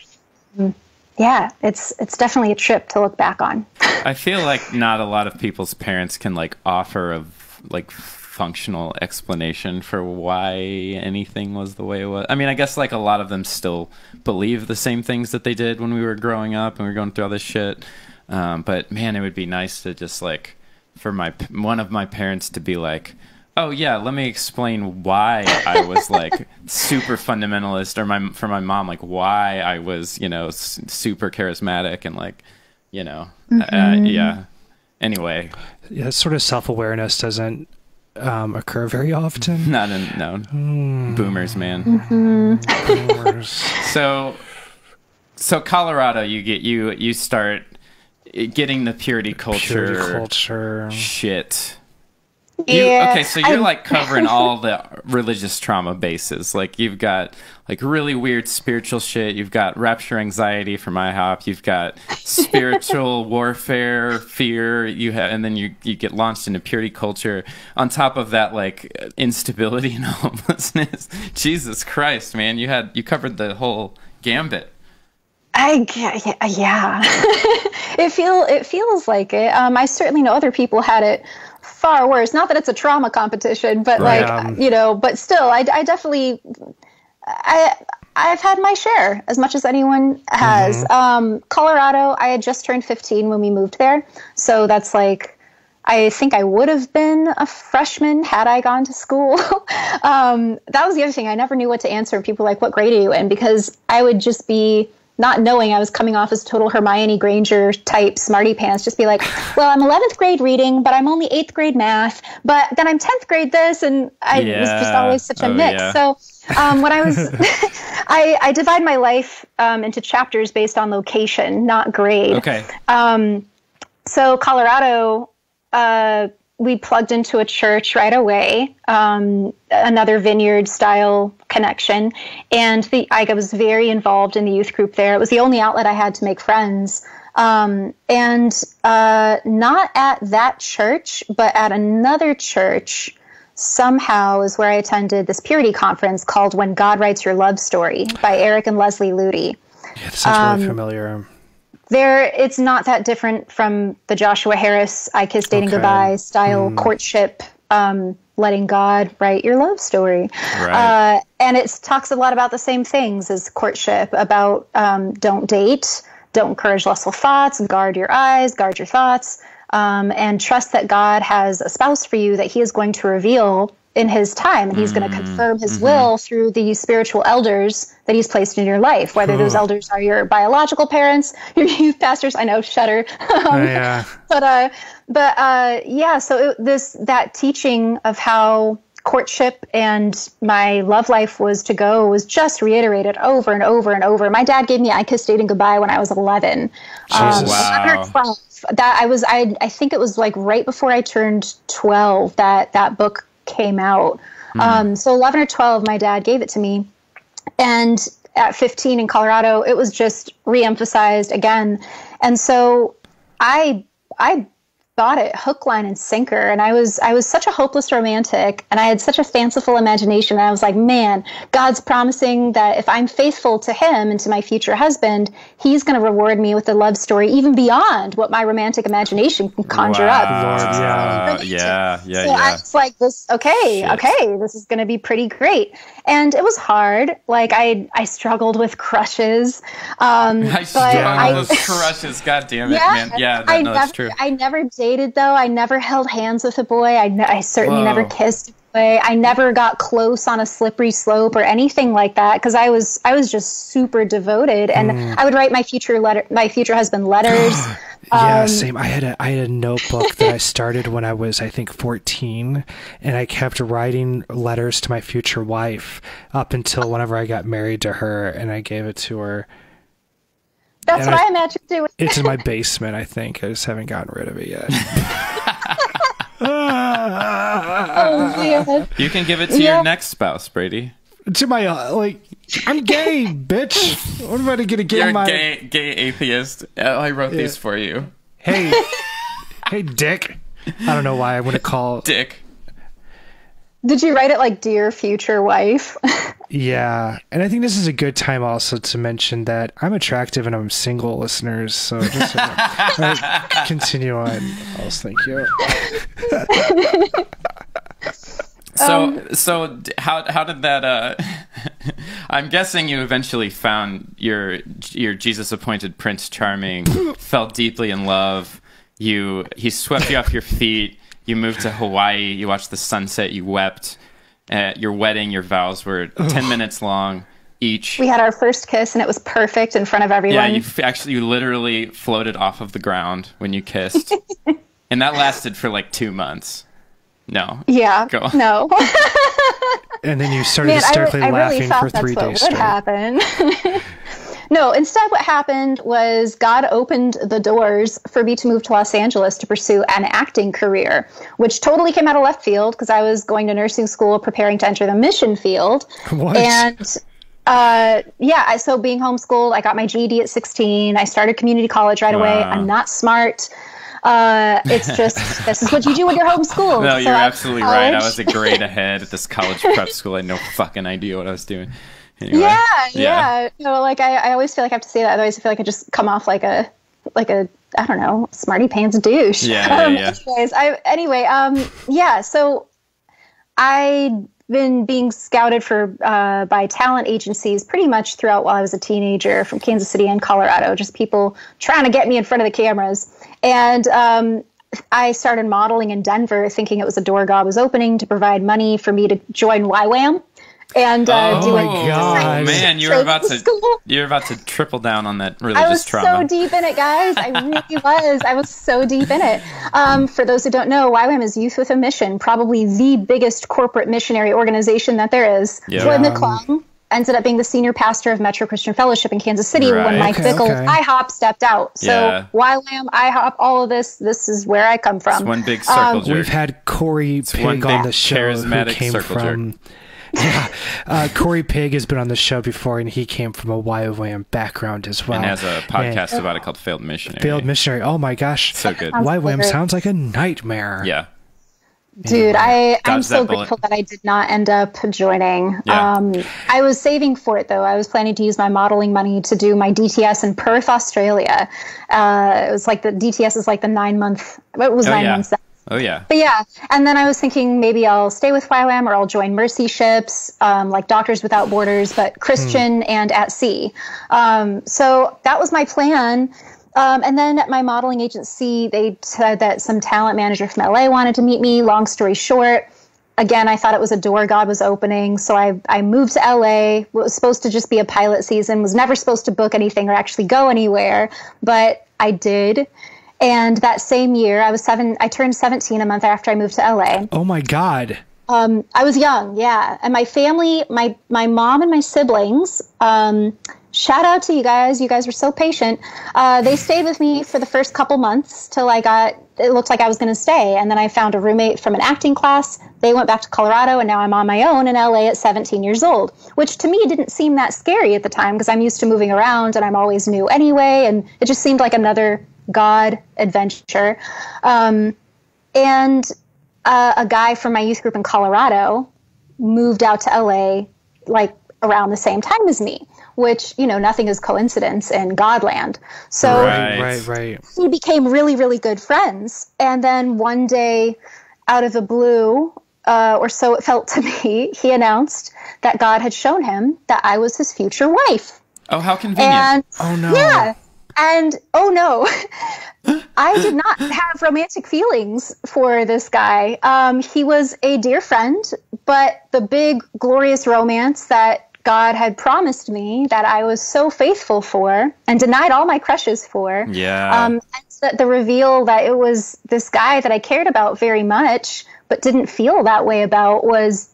yeah, it's definitely a trip to look back on. I feel like not a lot of people's parents can like offer a like functional explanation for why anything was the way it was. I mean, I guess like a lot of them still believe the same things that they did when we were growing up and we were going through all this shit. But man, it would be nice to just like for one of my parents to be like, oh yeah, let me explain why I was like super fundamentalist, or for my mom, like why I was, you know, super charismatic and like, you know, mm-hmm. Yeah. Anyway, yeah, sort of self-awareness doesn't occur very often. Not in, no. Boomers, man. Mm-hmm. Boomers. So Colorado, you start getting the purity culture shit. Yeah. Okay, so you're like covering all the religious trauma bases. Like you've got like really weird spiritual shit. You've got rapture anxiety from IHOP. You've got spiritual warfare, fear. And then you get launched into purity culture. On top of that, like instability and homelessness. Jesus Christ, man! You covered the whole gambit. Yeah. It feels like it. I certainly know other people had it far worse. Not that it's a trauma competition, but right, like you know. But still, I definitely, I've had my share as much as anyone has. Mm-hmm. Colorado, I had just turned 15 when we moved there, so that's like, I think I would have been a freshman had I gone to school. That was the other thing. I never knew what to answer. People were like, what grade are you in? Because I would just be, not knowing I was coming off as total Hermione Granger type smarty pants, just be like, well, I'm 11th grade reading, but I'm only 8th grade math, but then I'm 10th grade this, and I was just always such a mix. Yeah. So when I was, I divide my life into chapters based on location, not grade. Okay. So Colorado, we plugged into a church right away, another vineyard style connection. And I was very involved in the youth group there. It was the only outlet I had to make friends. Not at that church, but at another church somehow is where I attended this purity conference called When God Writes Your Love Story by Eric and Leslie Luty. Yeah, this sounds really familiar. It's not that different from the Joshua Harris I Kiss Dating Goodbye style courtship, letting God write your love story. Right. And it talks a lot about the same things as courtship, about don't date, don't encourage lustful thoughts, guard your eyes, guard your thoughts, and trust that God has a spouse for you that he is going to reveal in his time, and he's going to confirm his will through the spiritual elders that he's placed in your life, whether those elders are your biological parents, your youth pastors. I know, shudder. So that teaching of how courtship and my love life was to go was just reiterated over and over and over. My dad gave me I Kissed Dating Goodbye when I was 11. Jesus. Wow. 12, that I think it was like right before I turned 12 that book came out. So 11 or 12, my dad gave it to me. And at 15 in Colorado, it was just reemphasized again. And so I got it hook, line, and sinker. And I was such a hopeless romantic, and I had such a fanciful imagination. And I was like, man, God's promising that if I'm faithful to him and to my future husband, he's going to reward me with a love story even beyond what my romantic imagination can conjure up. Lord, yeah. So I was like, this is going to be pretty great. And it was hard. Like I struggled with crushes. Crushes. God damn it, man. Yeah, that's true. I never dated, though. I never held hands with a boy. I certainly never kissed a boy. I never got close on a slippery slope or anything like that, because I was just super devoted, and I would write my future husband letters. Yeah, same. I had a notebook that I started when I was, I think, 14, and I kept writing letters to my future wife up until whenever I got married to her, and I gave it to her. That's what I imagine doing. It's in my basement, I think. I just haven't gotten rid of it yet. Oh, you can give it to your next spouse, Brady. To my I'm gay, bitch. What am I gonna get in my gay atheist? I wrote these for you. Hey, hey, Dick. I don't know why I wouldn't call Dick. Did you write it like dear future wife? Yeah. And I think this is a good time also to mention that I'm attractive and I'm single, listeners. So just continue on. Alice, thank you. So how did that, I'm guessing you eventually found your Jesus appointed Prince Charming, fell deeply in love. He swept you off your feet. You moved to Hawaii. You watched the sunset. You wept. At your wedding, your vows were 10 minutes long each. We had our first kiss, and it was perfect in front of everyone. Yeah, you literally floated off of the ground when you kissed. And that lasted for like 2 months. No. Yeah. Go on. No. And then you started hysterically laughing for 3 days straight. No, instead what happened was God opened the doors for me to move to Los Angeles to pursue an acting career, which totally came out of left field because I was going to nursing school preparing to enter the mission field. What? And so being homeschooled, I got my GED at 16. I started community college right away. I'm not smart. It's just, this is what you do when you're homeschooled. No, you're absolutely right. I was a grade ahead at this college prep school. I had no fucking idea what I was doing. Anyway, yeah. You know, like I always feel like I have to say that, otherwise I feel like I just come off like a I don't know, smarty pants douche. So I've been being scouted for by talent agencies pretty much throughout while I was a teenager, from Kansas City and Colorado, just people trying to get me in front of the cameras. And I started modeling in Denver, thinking it was a door God was opening to provide money for me to join YWAM. And you're about to triple down on that religious trauma. I was so deep in it, guys. I really was. I was so deep in it. For those who don't know, YWAM is Youth with a Mission, probably the biggest corporate missionary organization that there is. Yep. Troy McClung ended up being the senior pastor of Metro Christian Fellowship in Kansas City when Mike Bickle's IHOP stepped out. So YWAM, IHOP, all of this is where I come from. It's one big circle jerk. We've had Corey Pig on the show, charismatic who came circle from... Jerk. Yeah, Corey Pig has been on the show before, and he came from a YWAM background as well. And has a podcast about it called Failed Missionary. Failed Missionary. Oh my gosh, so good. YWAM sounds like a nightmare. Yeah, dude, I'm so grateful that I did not end up joining. Yeah. I was saving for it though. I was planning to use my modeling money to do my DTS in Perth, Australia. It was like the DTS is like the 9 month. It was 9 months. Oh, yeah. But yeah, and then I was thinking maybe I'll stay with YWAM or I'll join mercy ships, like Doctors Without Borders, but Christian and at sea. So that was my plan. And then at my modeling agency, they said that some talent manager from LA wanted to meet me. Long story short, again, I thought it was a door God was opening. So I moved to LA. What was supposed to just be a pilot season, was never supposed to book anything or actually go anywhere, but I did. And that same year, I turned 17 a month after I moved to LA. Oh my God. I was young, yeah. And my family, my mom and my siblings, shout out to you guys. You guys were so patient. They stayed with me for the first couple months till it looked like I was going to stay. And then I found a roommate from an acting class. They went back to Colorado, and now I'm on my own in LA at 17 years old, which to me didn't seem that scary at the time because I'm used to moving around and I'm always new anyway. And it just seemed like another God, adventure. And a guy from my youth group in Colorado moved out to LA like around the same time as me, which, you know, nothing is coincidence in Godland. So right. We became really, really good friends. And then one day out of the blue, or so it felt to me, he announced that God had shown him that I was his future wife. Oh, how convenient. And, oh, no. Yeah. And, oh, no, I did not have romantic feelings for this guy. He was a dear friend, but the big, glorious romance that God had promised me that I was so faithful for and denied all my crushes for. Yeah. And the reveal that it was this guy that I cared about very much but didn't feel that way about was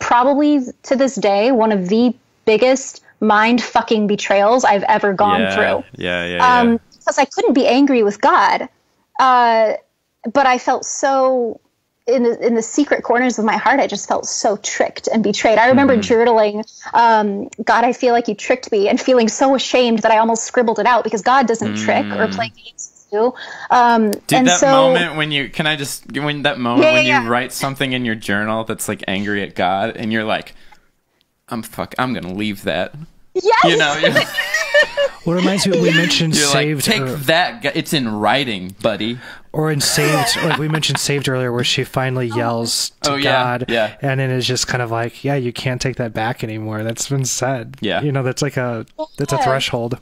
probably, to this day, one of the biggest mind-fucking betrayals I've ever gone through. Yeah. Because I couldn't be angry with God. But I felt so... In the secret corners of my heart, I just felt so tricked and betrayed. I remember journaling, God, I feel like you tricked me, and feeling so ashamed that I almost scribbled it out, because God doesn't trick or play games with you. When you write something in your journal that's like angry at God, and you're like, I'm going to leave that. Yes! You know, you're like, what reminds me, we mentioned Saved. Like, take that, it's in writing, buddy. Or in Saved, like we mentioned Saved earlier, where she finally yells to God, and it is just kind of like, yeah, you can't take that back anymore. That's been said. Yeah. You know, that's a threshold.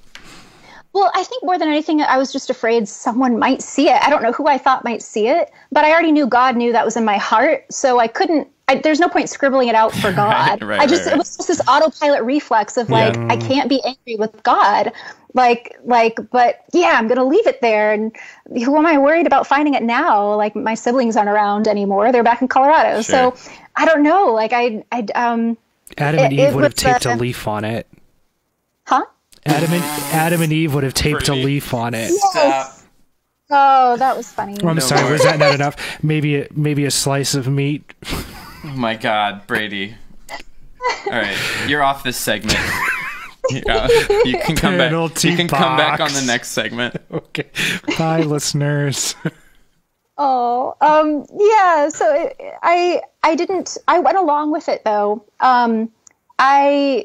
Well, I think more than anything, I was just afraid someone might see it. I don't know who I thought might see it, but I already knew God knew that was in my heart, so I couldn't. There's no point scribbling it out for God. It was just this autopilot reflex of like, I can't be angry with God. But I'm going to leave it there. And who am I worried about finding it now? Like, my siblings aren't around anymore. They're back in Colorado. Sure. So I don't know. Like, Adam and Eve would have taped a leaf on it. Huh? Adam and Eve would have taped a leaf on it. Yes. Oh, that was funny. Well, I'm sorry. Was that not enough? Maybe a slice of meat. Oh my God, Brady! All right, you're off this segment. You can come back. You can come back on the next segment. Okay. Bye, listeners. Oh, yeah. So I didn't. I went along with it though. I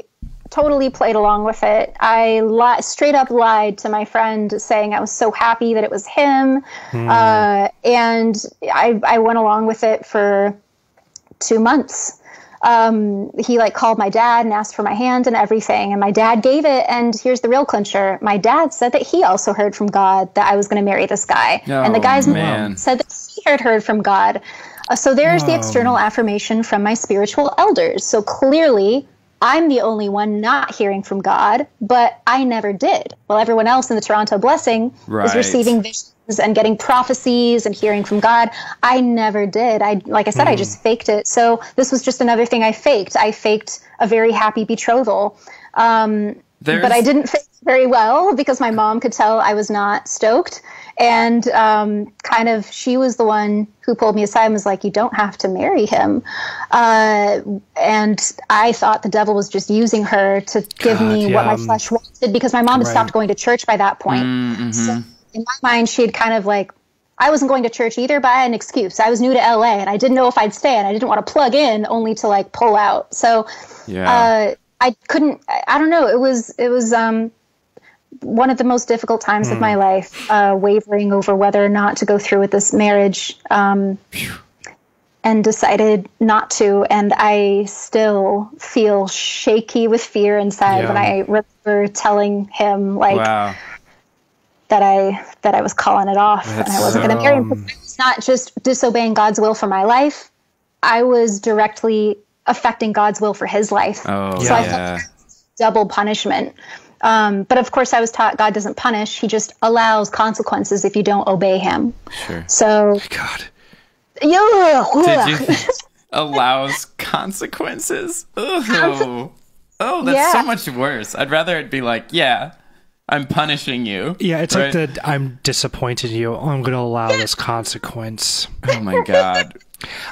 totally played along with it. I straight up lied to my friend, saying I was so happy that it was him. And I went along with it for 2 months. He like called my dad and asked for my hand and everything, and my dad gave it. And here's the real clincher. My dad said that he also heard from God that I was going to marry this guy. Oh, and the guy's mom said that he had heard from God. So there's the external affirmation from my spiritual elders. So clearly I'm the only one not hearing from God, but I never did. Well, everyone else in the Toronto Blessing is receiving visions and getting prophecies and hearing from God. I never did. Like I said, I just faked it. So this was just another thing I faked. I faked a very happy betrothal. But I didn't fake it very well, because my mom could tell I was not stoked. And she was the one who pulled me aside and was like, you don't have to marry him. And I thought the devil was just using her to give me what my flesh wanted, because my mom had stopped going to church by that point. So in my mind, she had kind of like, I wasn't going to church either, but I had an excuse. I was new to LA and I didn't know if I'd stay, and I didn't want to plug in only to like pull out. So I couldn't, I don't know. It was one of the most difficult times of my life, wavering over whether or not to go through with this marriage, and decided not to. And I still feel shaky with fear inside when I remember telling him like, that I was calling it off. That's, and I wasn't going to marry him. It's not just disobeying God's will for my life. I was directly affecting God's will for his life. I felt double punishment. But of course I was taught God doesn't punish. He just allows consequences if you don't obey him. Sure. So God. Allows consequences? That's so much worse. I'd rather it be like, I'm punishing you. Yeah, it's like I'm disappointed in you. I'm going to allow this consequence. Oh my God.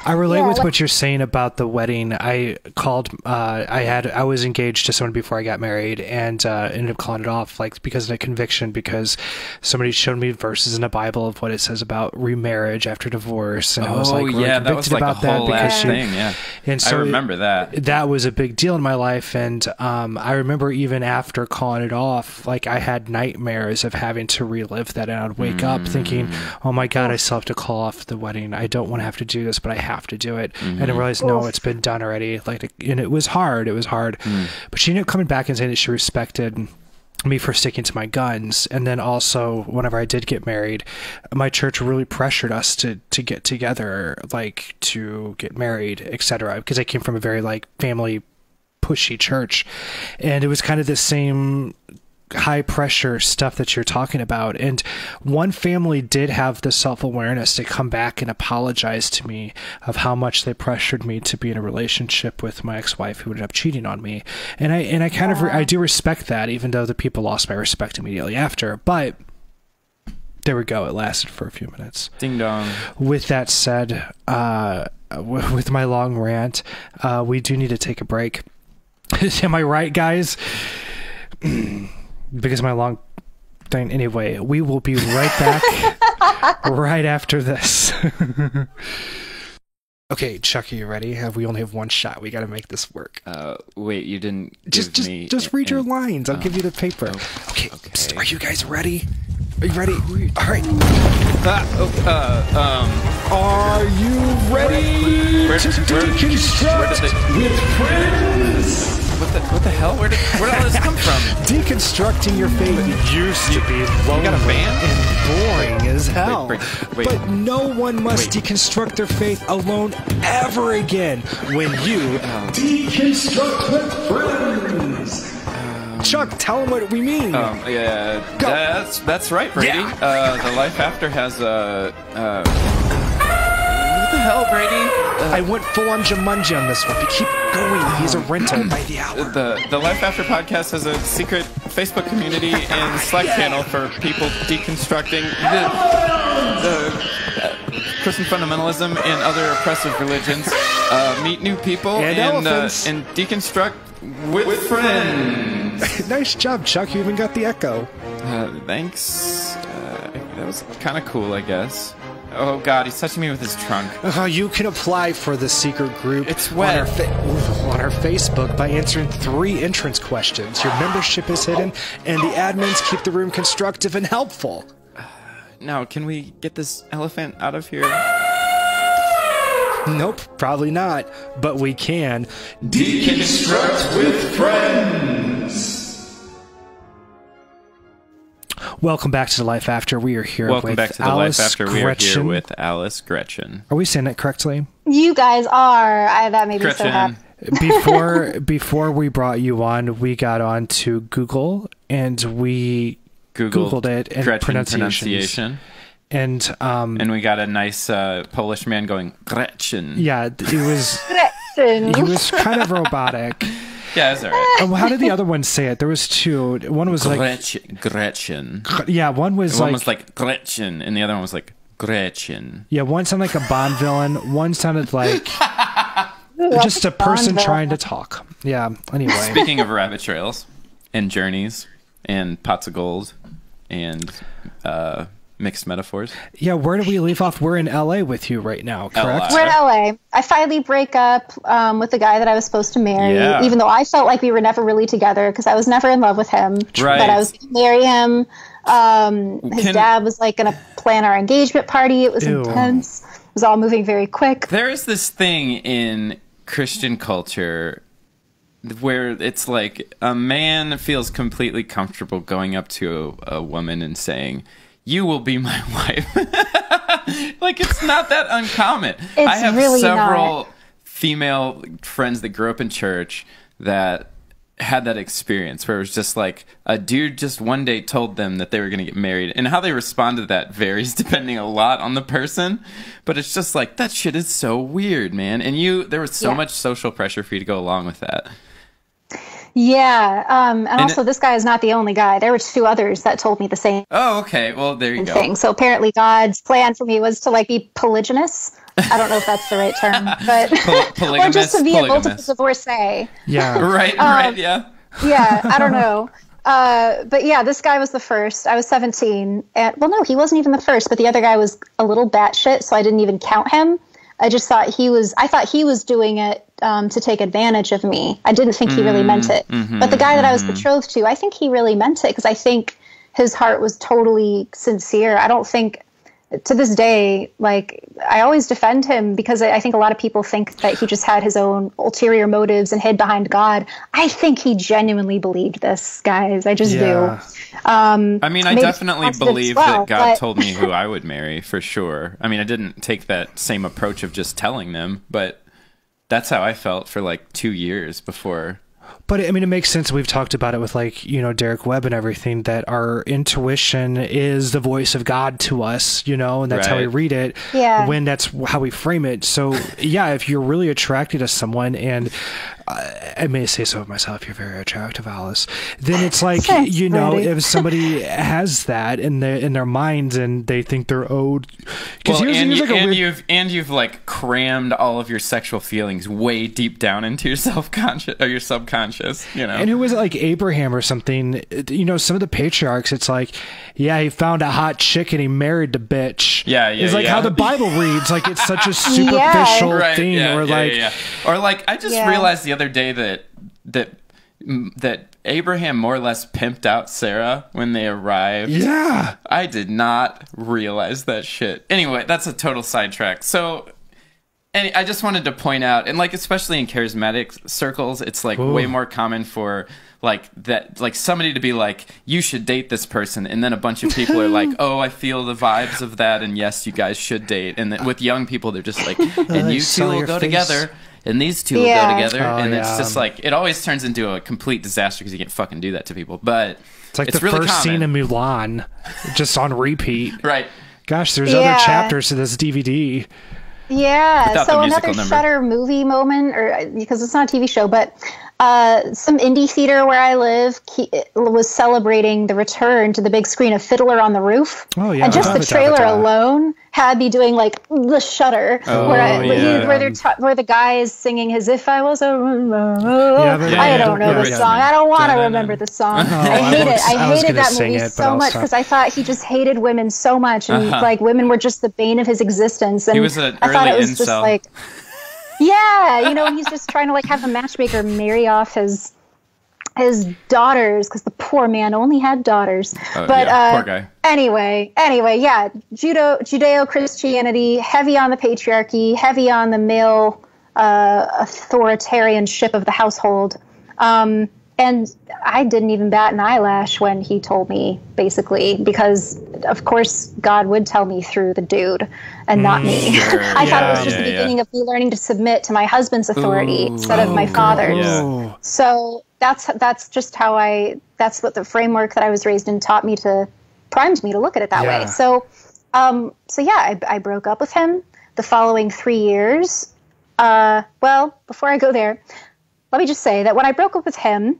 I relate with what you're saying about the wedding. I called, I was engaged to someone before I got married, and ended up calling it off, like, because of the conviction, because somebody showed me verses in the Bible of what it says about remarriage after divorce. And I was like, really that was like about a whole ass thing. Yeah. And so I remember that. That was a big deal in my life. And I remember even after calling it off, like, I had nightmares of having to relive that. And I'd wake up thinking, oh my God, I still have to call off the wedding. I don't want to have to do this, but I have to do it. And I realized, no, it's been done already. Like, and it was hard. It was hard. But she ended up coming back and saying that she respected me for sticking to my guns. And then also, whenever I did get married, my church really pressured us to get together, like, to get married, etc. Because I came from a very, like, family pushy church. And it was kind of the same high pressure stuff that you're talking about. And one family did have the self-awareness to come back and apologize to me of how much they pressured me to be in a relationship with my ex-wife who ended up cheating on me. And I kind of, I do respect that, even though the people lost my respect immediately after, but there we go. It lasted for a few minutes. Ding dong. With that said, with my long rant, we do need to take a break. Am I right, guys? Because my long thing. Anyway, we will be right back right after this. Okay, Chuck, are you ready? We only have one shot. We got to make this work. Wait, you didn't give me... Just read your lines. I'll give you the paper. Okay. Psst, are you guys ready? Are you ready? All right. Are you ready to deconstruct with friends? What the hell? Where did all this come from? Deconstructing your faith used to be lonely and boring as hell. Wait. But no one must deconstruct their faith alone ever again when you deconstruct with friends. Chuck, tell them what we mean. That's right, Brady. Yeah. The Life After has a... what the hell, Brady? I went full on Jumanji on this one. But keep going. He's a rental by the hour. The Life After Podcast has a secret Facebook community and Slack channel for people deconstructing the Christian fundamentalism and other oppressive religions. Meet new people and deconstruct with friends. Nice job, Chuck. You even got the echo. Thanks. That was kind of cool, I guess. Oh, God, he's touching me with his trunk. You can apply for the secret group on our Facebook by answering 3 entrance questions. Your membership is hidden, and the admins keep the room constructive and helpful. Now, can we get this elephant out of here? Nope, probably not, but we can deconstruct with friends. Welcome back to The Life After. We are here with Alice Greczyn. Are we saying that correctly? You guys are. That made me so happy. Before we brought you on, we got on to Google, and we Googled it and pronunciation. And we got a nice Polish man going, Greczyn. Yeah, he was, he was kind of robotic. Yeah, that's all right. How did the other one say it? There was 2. One was like... Gretchen. Yeah, one was like Gretchen, and the other one was like Gretchen. Yeah, one sounded like a Bond villain. One sounded like just a person trying to talk. Yeah, anyway. Speaking of rabbit trails and journeys and pots of gold and... mixed metaphors. Yeah, where do we leave off? We're in LA with you right now, correct? We're in LA. I finally break up with the guy that I was supposed to marry, even though I felt like we were never really together because I was never in love with him. Right. But I was going to marry him. His dad was like going to plan our engagement party. It was intense. It was all moving very quick. There is this thing in Christian culture where it's like a man feels completely comfortable going up to a woman and saying, "You will be my wife." Like, it's not that uncommon. I have really several female friends that grew up in church that had that experience where it was just like a dude just one day told them that they were going to get married. And how they respond to that varies depending a lot on the person. But it's just like, that shit is so weird, man. And there was so much social pressure for you to go along with that. Yeah, and also this guy is not the only guy. There were 2 others that told me the same. Oh, okay. Well, there you go. So apparently God's plan for me was to, like, be polygynous. I don't know if that's the right term, but or just to be a multiple divorcee. Yeah, right, yeah. Yeah, I don't know. But yeah, this guy was the first. I was 17. And, well, no, he wasn't even the first, but the other guy was a little batshit, so I didn't even count him. I just thought I thought he was doing it to take advantage of me. I didn't think he really meant it. Mm-hmm, but the guy that I was betrothed to, I think he really meant it because I think his heart was totally sincere. I don't think, to this day, like, I always defend him because I think a lot of people think that he just had his own ulterior motives and hid behind God. I think he genuinely believed this, guys. I just do. I mean, I definitely believe that God told me who I would marry, for sure. I mean, I didn't take that same approach of just telling them, but that's how I felt for, like, 2 years before. But, I mean, it makes sense. We've talked about it with, like, you know, Derek Webb and everything, that our intuition is the voice of God to us, you know, and that's how we read it when that's how we frame it. So, yeah, if you're really attracted to someone, and I may say so of myself, you're very attractive, Alice, then it's like, you know, if somebody has that in their minds and they think they're owed. Well, you've like crammed all of your sexual feelings way deep down into your subconscious, you know. And who was it, like Abraham or something? You know, some of the patriarchs, it's like, yeah, he found a hot chick and he married the bitch. Yeah, yeah. It's like how the Bible reads, like it's such a superficial thing, or like I just realized the other day that Abraham more or less pimped out Sarah when they arrived. Yeah, I did not realize that shit. Anyway, that's a total sidetrack. So. And I just wanted to point out, and like especially in charismatic circles, it's like way more common for like somebody to be like, you should date this person, and then a bunch of people are like, oh, I feel the vibes of that, and yes, you guys should date. And then with young people, they're just like, and you two will go together, and these two will go together, and it's just like it always turns into a complete disaster because you can't fucking do that to people. But it's like the first scene in Mulan, just on repeat. Right? Gosh, there's other chapters to this DVD. Yeah, so another Shutter movie moment, or because it's not a TV show, but some indie theater where I live was celebrating the return to the big screen of Fiddler on the Roof. Oh yeah, and just the trailer alone had me doing like the Shudder, where the guy is singing his "If I Was a I don't know this song. I don't want to remember the song. I hate it. I hated that movie so much because I thought he just hated women so much, and like women were just the bane of his existence. And I thought it was just like. Yeah, you know, he's just trying to like have a matchmaker marry off his daughters because the poor man only had daughters. But poor guy. Anyway, yeah, Judeo-Christianity, heavy on the patriarchy, heavy on the male authoritarianship of the household. And I didn't even bat an eyelash when he told me, basically, because, of course, God would tell me through the dude and not me. Sure. I thought it was just the beginning of me learning to submit to my husband's authority instead of my father's. Yeah. So that's just how that's what the framework that I was raised in taught me primed me to look at it that way. So, I broke up with him the following 3 years. Well, before I go there, let me just say that when I broke up with him,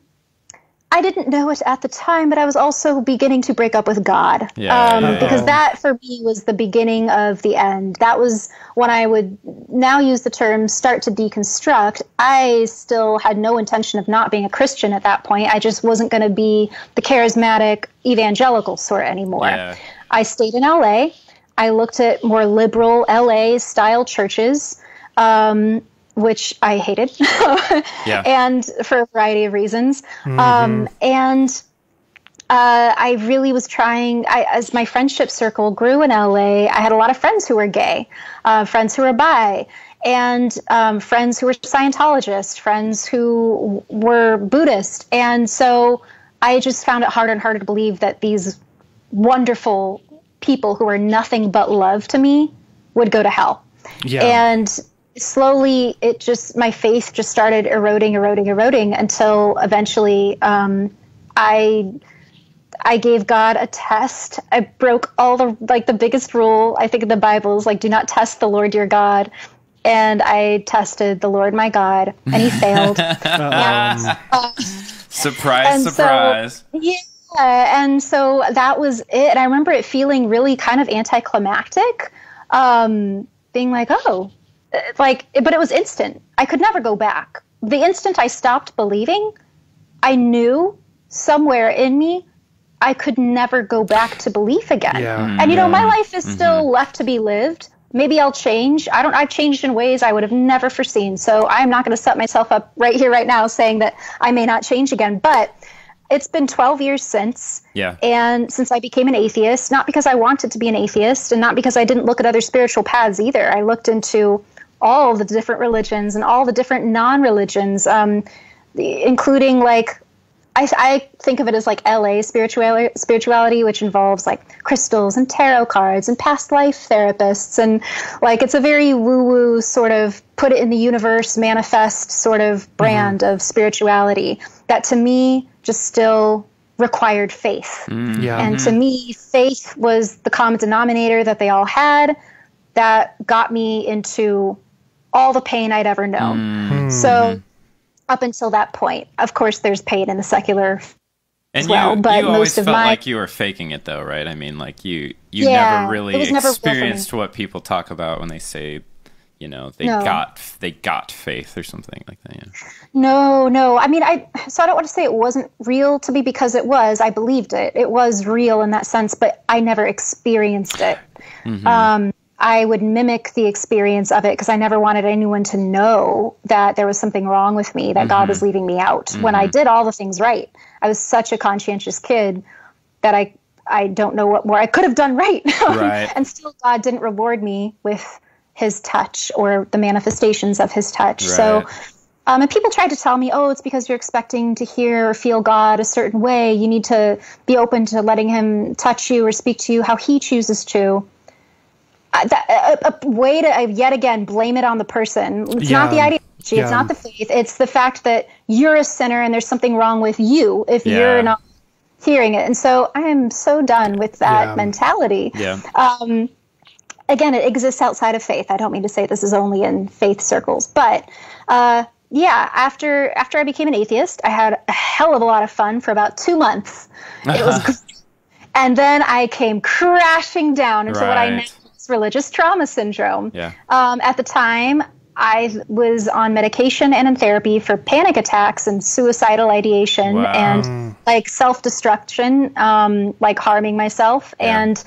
I didn't know it at the time, but I was also beginning to break up with God. Because that for me was the beginning of the end. That was when I would now use the term start to deconstruct. I still had no intention of not being a Christian at that point. I just wasn't going to be the charismatic evangelical sort anymore. Yeah. I stayed in LA. I looked at more liberal LA style churches, which I hated, and for a variety of reasons. I really was trying, as my friendship circle grew in LA, I had a lot of friends who were gay, friends who were bi, and friends who were Scientologists, friends who were Buddhist. And so I just found it harder and harder to believe that these wonderful people who are nothing but love to me would go to hell. Yeah. And slowly, my faith just started eroding until eventually I gave God a test. I broke all the biggest rule, I think, in the Bible is like, do not test the Lord your God. And I tested the Lord my God, and he failed. Surprise. So, and so that was it. And I remember it feeling really kind of anticlimactic. being like, oh, it's like, but it was instant. I could never go back. The instant I stopped believing, I knew somewhere in me I could never go back to belief again. Yeah. And, you know, my life is still left to be lived. Maybe I'll change. I've changed in ways I would have never foreseen. So I'm not going to set myself up right here, right now, saying that I may not change again. But it's been 12 years since. Yeah. And since I became an atheist, not because I wanted to be an atheist and not because I didn't look at other spiritual paths either. I looked into all the different religions and all the different non-religions, including like, I think of it as like LA spirituality, which involves like crystals and tarot cards and past life therapists. And like, it's a very woo-woo sort of put it in the universe manifest sort of brand of spirituality that to me just still required faith. And to me, faith was the common denominator that they all had that got me into all the pain I'd ever known. So up until that point, of course, there's pain in the secular as well. But you always felt like you were faking it, though, right? I mean, like you never really experienced what people talk about when they say, you know, they got faith or something like that. Yeah. No. I mean, so I don't want to say it wasn't real to me because it was. I believed it. It was real in that sense, but I never experienced it. I would mimic the experience of it because I never wanted anyone to know that there was something wrong with me, that God was leaving me out when I did all the things right. I was such a conscientious kid that I don't know what more I could have done right. And still God didn't reward me with his touch or the manifestations of his touch. Right. So, and people tried to tell me, oh, it's because you're expecting to hear or feel God a certain way. You need to be open to letting him touch you or speak to you how he chooses to. A way to yet again blame it on the person. It's not the ideology, it's not the faith, it's the fact that you're a sinner and there's something wrong with you if you're not hearing it. And so I am so done with that mentality. Again, it exists outside of faith. I don't mean to say this is only in faith circles, but after I became an atheist, I had a hell of a lot of fun for about 2 months. It was great. And then I came crashing down into what I now religious trauma syndrome. At the time, I was on medication and in therapy for panic attacks and suicidal ideation and like self-destruction, like harming myself and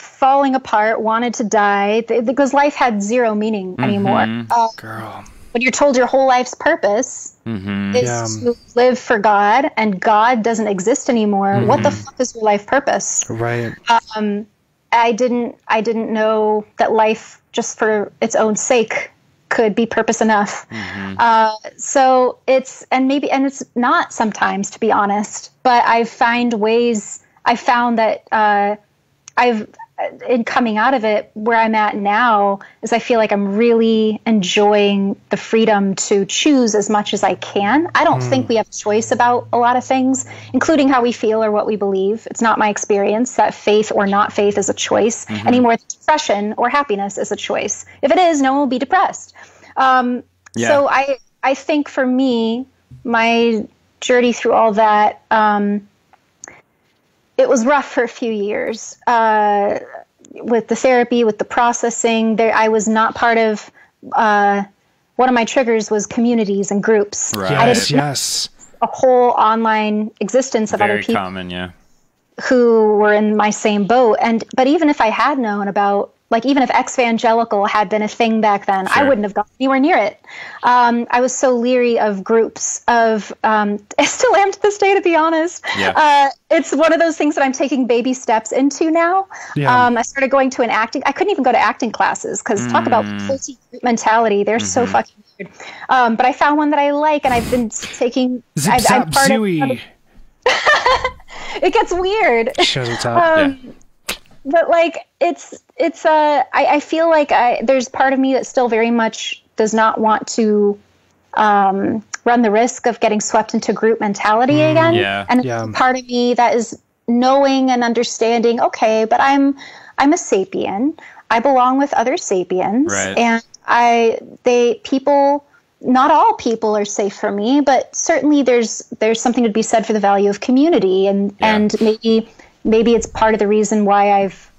falling apart, wanted to die because life had zero meaning anymore. When you're told your whole life's purpose is to live for God and God doesn't exist anymore, what the fuck is your life purpose? Right. I didn't know that life just for its own sake could be purpose enough. So it's not sometimes, to be honest, but I found that in coming out of it, where I'm at now is I feel like I'm really enjoying the freedom to choose as much as I can. I don't think we have a choice about a lot of things, including how we feel or what we believe. It's not my experience that faith or not faith is a choice any more than depression or happiness is a choice. If it is, no one will be depressed. So I think for me, my journey through all that, it was rough for a few years with the therapy, with the processing. I was not part of one of my triggers was communities and groups. Right. Yes. A whole online existence of other people. Very common, who were in my same boat. But even if I had known about, like, even if ex-evangelical had been a thing back then, I wouldn't have gone anywhere near it. I was so leery of groups of, I still am to this day, to be honest. It's one of those things that I'm taking baby steps into now. I started going to I couldn't even go to acting classes because talk about guilty mentality. They're so fucking weird. But I found one that I like and I've been taking, I'm part of it gets weird. Shut it up. But like, I feel like there's part of me that still very much does not want to run the risk of getting swept into group mentality again. Part of me that is knowing and understanding, okay, but I'm a sapien. I belong with other sapiens. Right. And not all people are safe for me, but certainly there's something to be said for the value of community and maybe it's part of the reason why I've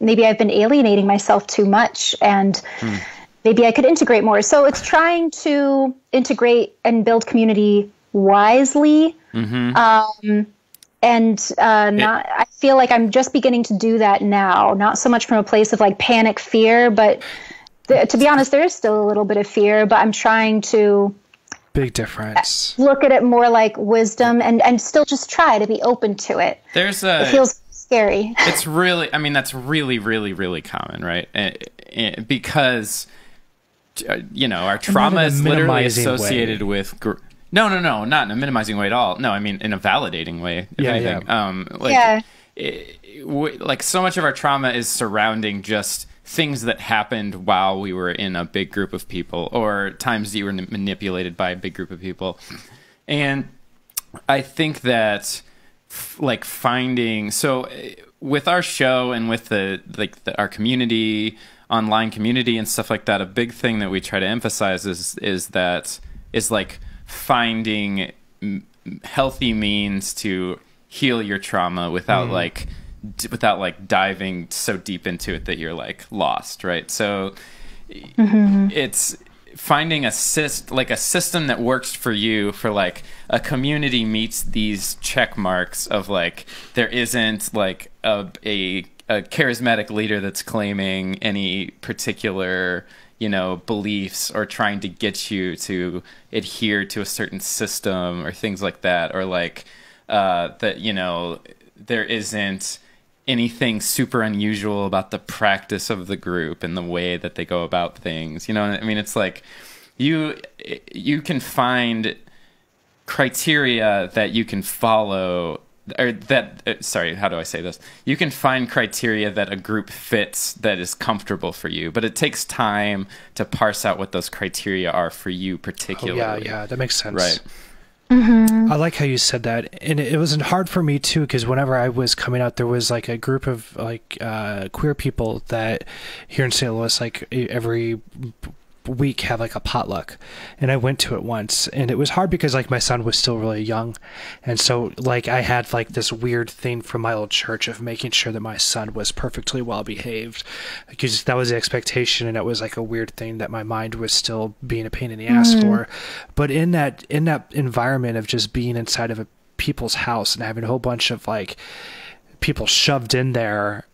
maybe I've been alienating myself too much, and maybe I could integrate more. So it's trying to integrate and build community wisely. Not, I feel like I'm just beginning to do that now, not so much from a place of like panic, fear, but to be honest, there is still a little bit of fear, but I'm trying to big difference. Look at it more like wisdom and still just try to be open to it. It feels scary. It's really, I mean, that's really, really, really common, right? Because, you know, our trauma is literally associated with... No, not in a minimizing way at all. No, I mean, in a validating way. Yeah. Like so much of our trauma is surrounding just things that happened while we were in a big group of people, or times that you were manipulated by a big group of people. And I think that like finding, so with our show and with the, like the, our community, online community and stuff like that, a big thing that we try to emphasize is like, finding healthy means to heal your trauma without like diving so deep into it that you're like lost, right? So it's finding a system that works for you, for like a community meets these check marks of like there isn't like a charismatic leader that's claiming any particular, you know, beliefs or trying to get you to adhere to a certain system or things like that, or like that, you know, there isn't anything super unusual about the practice of the group and the way that they go about things. You know, I mean, it's like you can find criteria that you can follow, or that, sorry, how do I say this? You can find criteria that a group fits that is comfortable for you, but it takes time to parse out what those criteria are for you particularly. Oh, yeah, that makes sense. Right. I like how you said that. And it wasn't hard for me too, because whenever I was coming out, there was like a group of like queer people that here in St. Louis, like every week have like a potluck, and I went to it once, and it was hard because like my son was still really young, and so like I had like this weird thing from my old church of making sure that my son was perfectly well behaved, because that was the expectation, and it was like a weird thing that my mind was still being a pain in the ass for. But in that environment of just being inside of a people's house and having a whole bunch of like people shoved in there,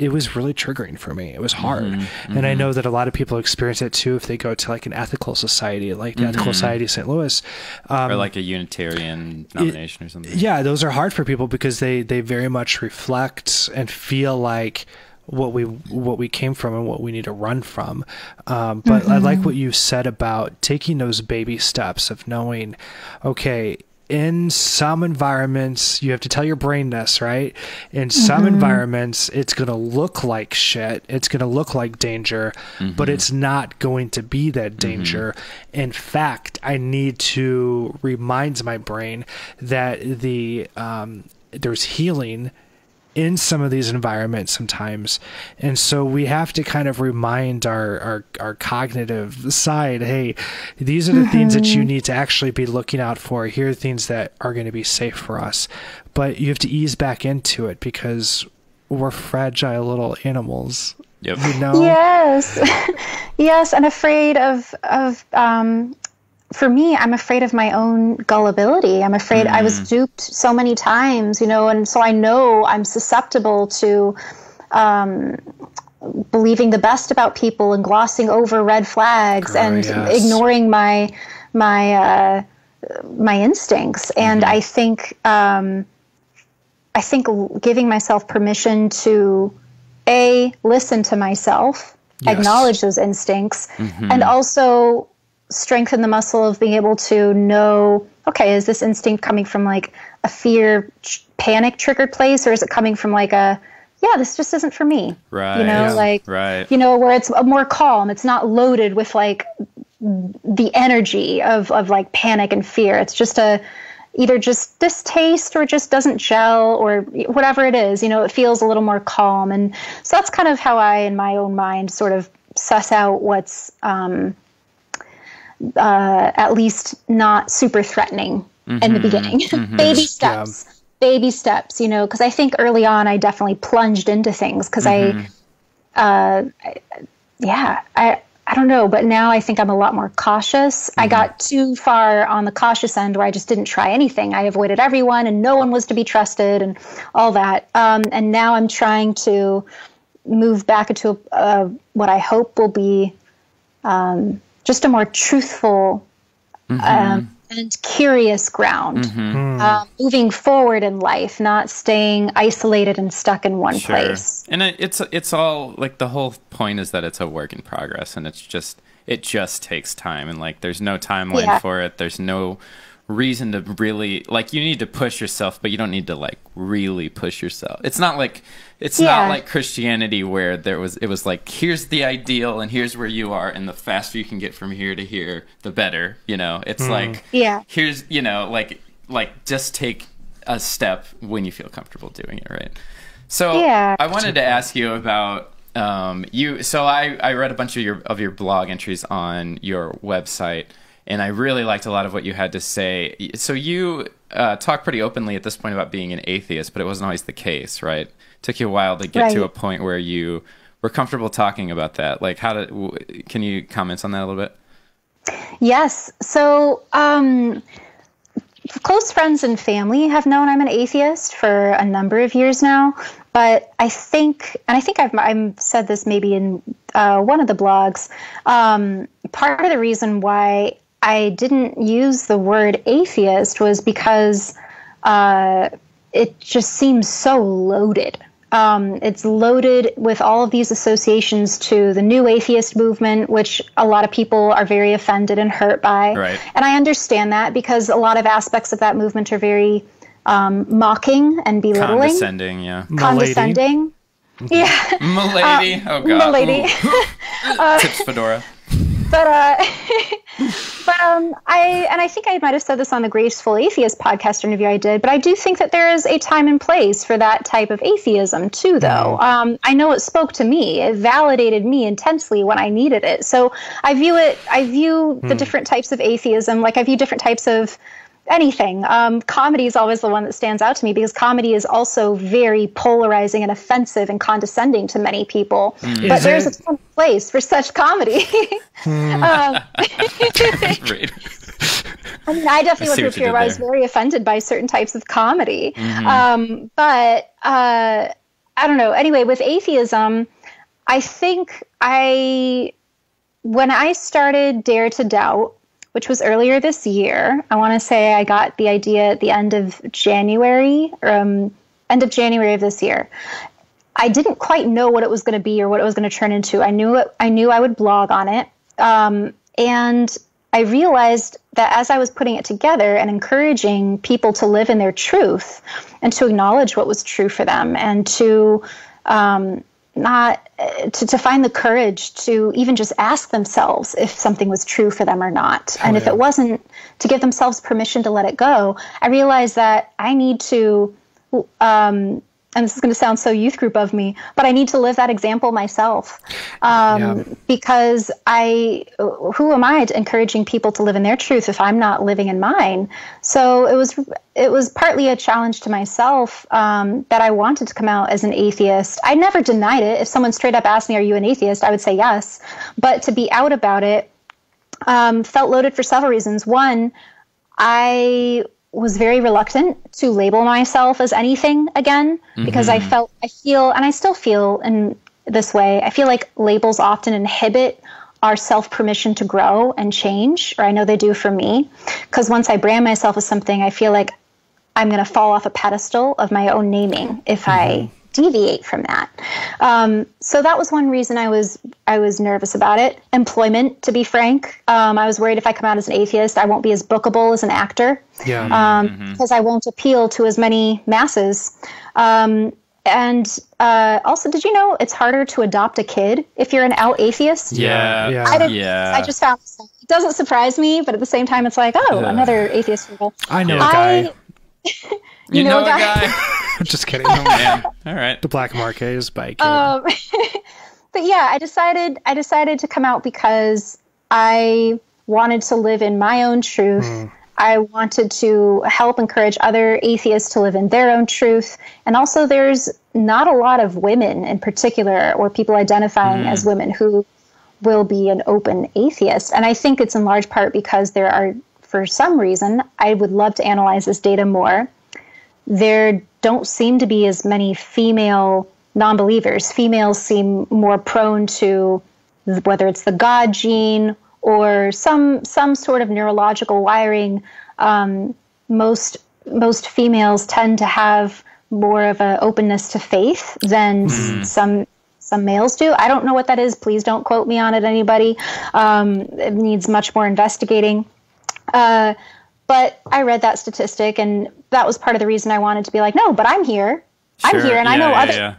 it was really triggering for me. It was hard. And I know that a lot of people experience it too if they go to like an ethical society, like the Ethical Society of St. Louis. Or like a Unitarian denomination or something. Yeah, those are hard for people because they very much reflect and feel like what we came from and what we need to run from. But I like what you said about taking those baby steps of knowing, okay, in some environments, you have to tell your brain this, right? In some environments, it's going to look like shit. It's going to look like danger, but it's not going to be that danger. In fact, I need to remind my brain that there's healing in some of these environments sometimes. And so we have to kind of remind our cognitive side, hey, these are the things that you need to actually be looking out for. Here are things that are going to be safe for us. But you have to ease back into it because we're fragile little animals. Yep. You know? Yes. Yes, and afraid of for me, I'm afraid of my own gullibility. I'm afraid I was duped so many times, you know, and so I know I'm susceptible to believing the best about people and glossing over red flags and ignoring my instincts. And I think giving myself permission to listen to myself, acknowledge those instincts, and also strengthen the muscle of being able to know, okay, is this instinct coming from like a fear, panic triggered place, or is it coming from like a, yeah, this just isn't for me. Right. You know, like, right. You know, where it's more calm. It's not loaded with like the energy of like panic and fear. It's just either just distaste or just doesn't gel or whatever it is, you know, it feels a little more calm. And so that's kind of how I, in my own mind, sort of suss out what's, at least not super threatening in the beginning. Baby steps. baby steps, you know, because I think early on I definitely plunged into things because I don't know. But now I think I'm a lot more cautious. Mm-hmm. I got too far on the cautious end where I just didn't try anything. I avoided everyone and no one was to be trusted and all that. And now I'm trying to move back into what I hope will be just a more truthful and curious ground, moving forward in life, not staying isolated and stuck in one place. And it's all, like, the whole point is that it's a work in progress, and it just takes time, and, like, there's no timeline for it. There's no reason to really, like, you need to push yourself, but you don't need to, like, really push yourself. It's not like Christianity, where it was like, here's the ideal and here's where you are, and the faster you can get from here to here, the better, you know. It's like, here's, you know, like just take a step when you feel comfortable doing it, right? So I wanted to ask you about I read a bunch of your blog entries on your website. And I really liked a lot of what you had to say. So you talk pretty openly at this point about being an atheist, but it wasn't always the case, right? It took you a while to get to a point where you were comfortable talking about that. Like, can you comment on that a little bit? Yes. So close friends and family have known I'm an atheist for a number of years now. But I think, and I think I've said this maybe in one of the blogs, part of the reason why I didn't use the word atheist was because it just seems so loaded. It's loaded with all of these associations to the new atheist movement, which a lot of people are very offended and hurt by. Right. And I understand that, because a lot of aspects of that movement are very mocking and belittling. Condescending, yeah. Condescending. M'lady. Yeah. M'lady. Oh, God. M'lady. Tips fedora. I think I might have said this on the Graceful Atheist podcast interview I did, but I do think that there is a time and place for that type of atheism too, though. I know it spoke to me. It validated me intensely when I needed it. So I view the different types of atheism, like I view different types of anything. Comedy is always the one that stands out to me, because comedy is also very polarizing and offensive and condescending to many people. But there's a time and place for such comedy. I mean, I definitely went through a period where I was very offended by certain types of comedy. But I don't know. Anyway, with atheism, I think when I started Dare to Doubt, which was earlier this year. I want to say I got the idea at the end of January of this year. I didn't quite know what it was going to be or what it was going to turn into. I knew I would blog on it. And I realized that as I was putting it together and encouraging people to live in their truth and to acknowledge what was true for them, and to to find the courage to even just ask themselves if something was true for them or not. And if it wasn't, to give themselves permission to let it go. I realized that I need to, and this is going to sound so youth group of me, but I need to live that example myself. Because who am I encouraging people to live in their truth if I'm not living in mine? So it was partly a challenge to myself, that I wanted to come out as an atheist. I never denied it. If someone straight up asked me, are you an atheist? I would say yes. But to be out about it, felt loaded for several reasons. One, I was very reluctant to label myself as anything again, because I still feel in this way, I feel like labels often inhibit our self-permission to grow and change, or I know they do for me, because once I brand myself as something, I feel like I'm going to fall off a pedestal of my own naming if I deviate from that. So that was one reason I was nervous about it. Employment, to be frank. I was worried if I come out as an atheist, I won't be as bookable as an actor, because I won't appeal to as many masses. And also, did you know it's harder to adopt a kid if you're an out atheist? I just found this. It doesn't surprise me, but at the same time, it's like, another atheist girl. I know a guy. you know a guy? I'm just kidding. Oh, man. All right. The black market is biking. But yeah, I decided to come out because I wanted to live in my own truth. I wanted to help encourage other atheists to live in their own truth. And also there's not a lot of women in particular or people identifying as women who will be an open atheist. And I think it's in large part because there are, for some reason, I would love to analyze this data more. There don't seem to be as many female non-believers. Females seem more prone to whether it's the God gene or some sort of neurological wiring. Most females tend to have more of an openness to faith than some males do. I don't know what that is. Please don't quote me on it, anybody. It needs much more investigating. But I read that statistic, and that was part of the reason I wanted to be like, no, but I'm here. Sure. I'm here, and I know other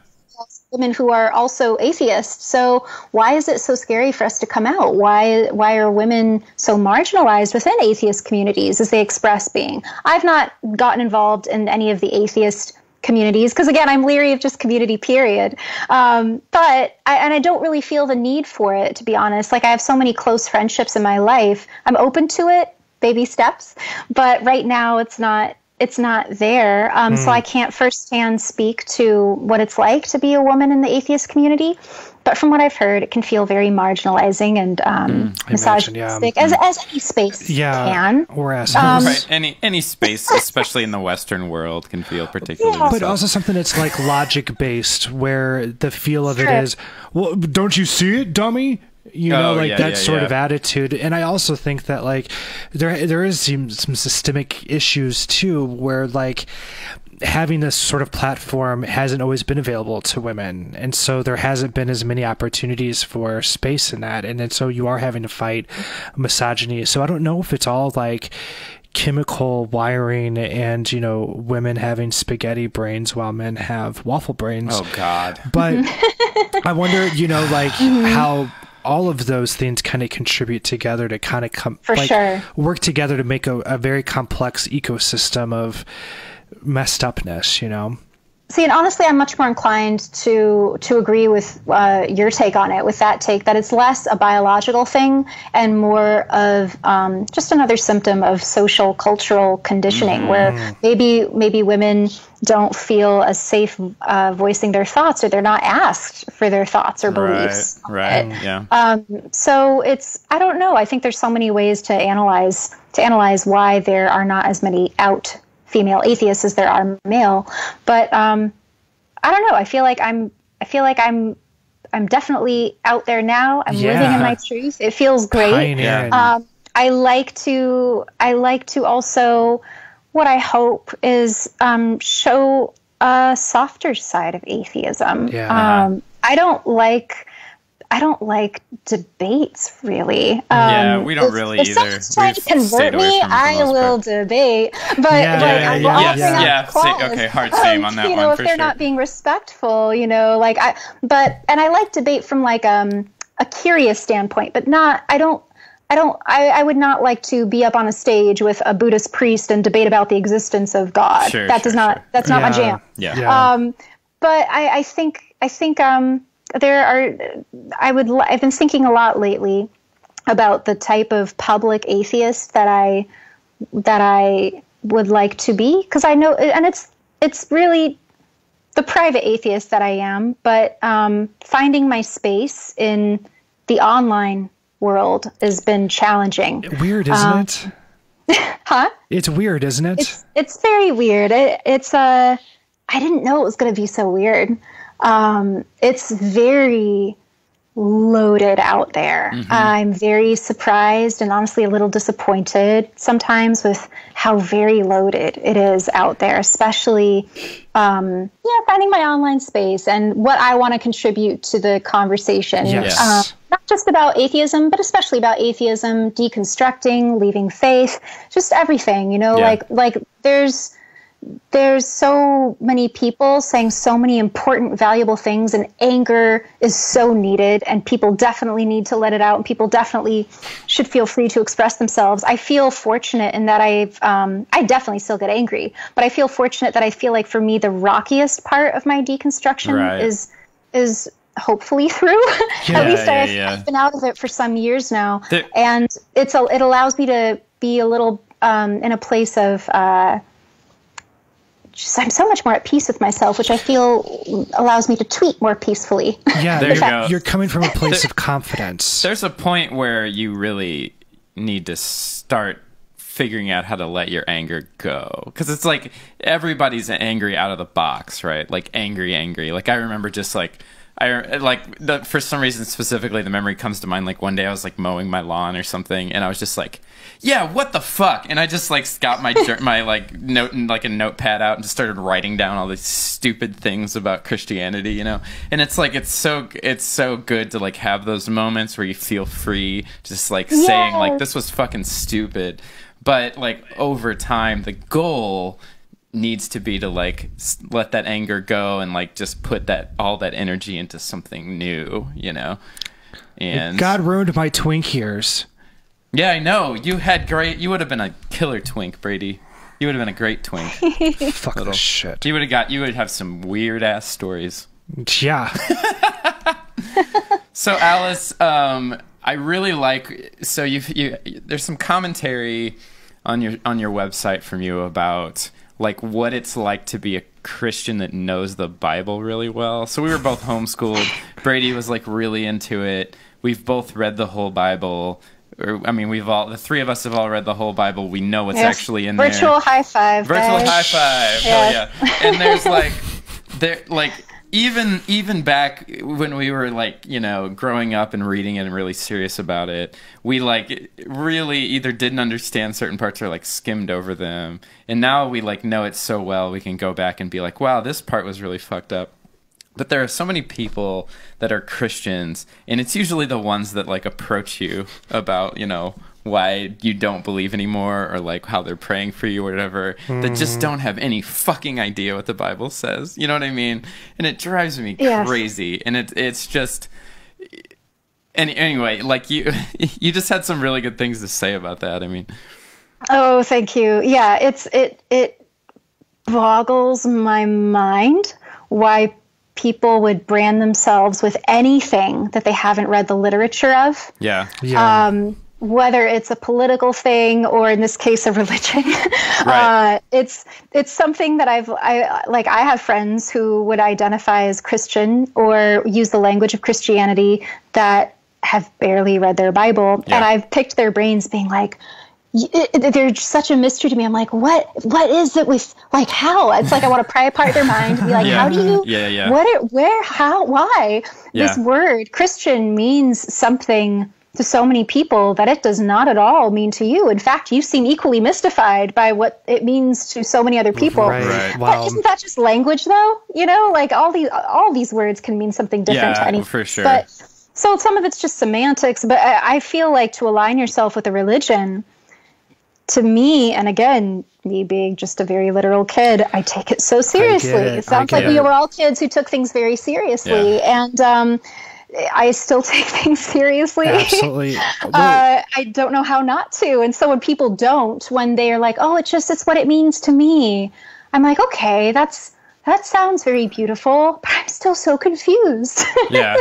women who are also atheists. So why is it so scary for us to come out? Why are women so marginalized within atheist communities as they express being? I've not gotten involved in any of the atheist communities because, again, I'm leery of just community, period. But I don't really feel the need for it, to be honest. Like, I have so many close friendships in my life. I'm open to it, baby steps, but right now it's not there. So I can't firsthand speak to what it's like to be a woman in the atheist community. But from what I've heard, it can feel very marginalizing and misogynistic, as any space can. Or as any space, especially in the Western world, can feel particularly. Yeah. But also something that's like logic-based, where the feel of it is, well, don't you see it, dummy? You know, that sort of attitude. And I also think that, like, there is some systemic issues too, where, like, having this sort of platform hasn't always been available to women. And so there hasn't been as many opportunities for space in that. And then so you are having to fight misogyny. So I don't know if it's all, like, chemical wiring and, you know, women having spaghetti brains while men have waffle brains. Oh, God. But I wonder, you know, like, how all of those things kind of contribute together to kind of work together to make a very complex ecosystem of messed upness, you know? See, and honestly, I'm much more inclined to agree with your take on it, with that take, that it's less a biological thing and more of just another symptom of social, cultural conditioning, where maybe women don't feel as safe voicing their thoughts, or they're not asked for their thoughts or beliefs. So it's, I don't know. I think there's so many ways to analyze why there are not as many out female atheists as there are male, but I don't know. I feel like I'm definitely out there now. I'm living in my truth. It feels great. I like to also, what I hope is show a softer side of atheism. I don't like debates, really. We don't really either. If someone tries to convert me, I will debate. But okay, hard same on that one. You know, if they're not being respectful, you know, like and I like debate from like a curious standpoint, but not. I would not like to be up on a stage with a Buddhist priest and debate about the existence of God. That's not my jam. But I think I've been thinking a lot lately about the type of public atheist that I would like to be, because I know, and it's really the private atheist that I am, but finding my space in the online world has been challenging. Weird, isn't it? Huh? It's weird, isn't it? It's very weird. It's I didn't know it was going to be so weird. It's very loaded out there. I'm very surprised and honestly a little disappointed sometimes with how very loaded it is out there, especially, finding my online space and what I want to contribute to the conversation. Not just about atheism, but especially about atheism, deconstructing, leaving faith, just everything, you know, like there's so many people saying so many important, valuable things, and anger is so needed, and people definitely need to let it out, and people definitely should feel free to express themselves. I feel fortunate in that I definitely still get angry, but I feel fortunate that I feel like for me the rockiest part of my deconstruction is hopefully through. At least I've been out of it for some years now, and it allows me to be a little in a place of I'm so much more at peace with myself, which I feel allows me to tweet more peacefully. Yeah, there you go. You're coming from a place of confidence. There's a point where you really need to start figuring out how to let your anger go, because it's like everybody's angry out of the box, right? Like angry. Like I remember just like for some reason specifically the memory comes to mind. Like one day I was like mowing my lawn or something, and I was just like, yeah, what the fuck? And I just like got my notepad out and just started writing down all these stupid things about Christianity, you know. And it's like it's so good to like have those moments where you feel free, just like saying like this was fucking stupid. But like over time, the goal needs to be to like let that anger go and like just put that all that energy into something new, you know. And God ruined my twink years. Yeah, I know. You would have been a killer twink, Brady. You would have been a great twink. Fuck this shit. You would have some weird ass stories. Yeah. So Alice, I really like, so there's some commentary on your website from you about like what it's like to be a Christian that knows the Bible really well. So we were both homeschooled. Brady was like really into it. We've both read the whole Bible. I mean, the three of us have all read the whole Bible. We know what's actually in there. Virtual high five. Virtual high five. Yes. Hell yeah. And there's like, even back when we were like, you know, growing up and reading it and really serious about it, we like really either didn't understand certain parts or like skimmed over them. And now we like know it so well, we can go back and be like, wow, this part was really fucked up. But there are so many people that are Christians, and it's usually the ones that like approach you about, you know, why you don't believe anymore or like how they're praying for you or whatever, that just don't have any fucking idea what the Bible says. You know what I mean? And it drives me crazy. And it's just, and anyway, like you just had some really good things to say about that. I mean, oh, thank you. Yeah, it boggles my mind why people would brand themselves with anything that they haven't read the literature of. Yeah. Yeah. Whether it's a political thing or in this case a religion. Right. It's something that I have friends who would identify as Christian or use the language of Christianity that have barely read their Bible. Yeah. And I've picked their brains being like, they're such a mystery to me. I'm like, what is it with, like, how? It's like I want to pry apart their mind and be like, how do you, why? Yeah. This word Christian means something to so many people that it does not at all mean to you. In fact, you seem equally mystified by what it means to so many other people. Right. Well, but isn't that just language, though? You know, like all these words can mean something different to anyone. Yeah, for sure. But, so some of it's just semantics, but I feel like to align yourself with a religion, to me, and again, me being just a very literal kid, I take it so seriously. It sounds like we were all kids who took things very seriously, and I still take things seriously. Absolutely. I don't know how not to. And so when people don't, when they are like, "Oh, it's what it means to me," I'm like, "Okay, that sounds very beautiful, but I'm still so confused." Yeah.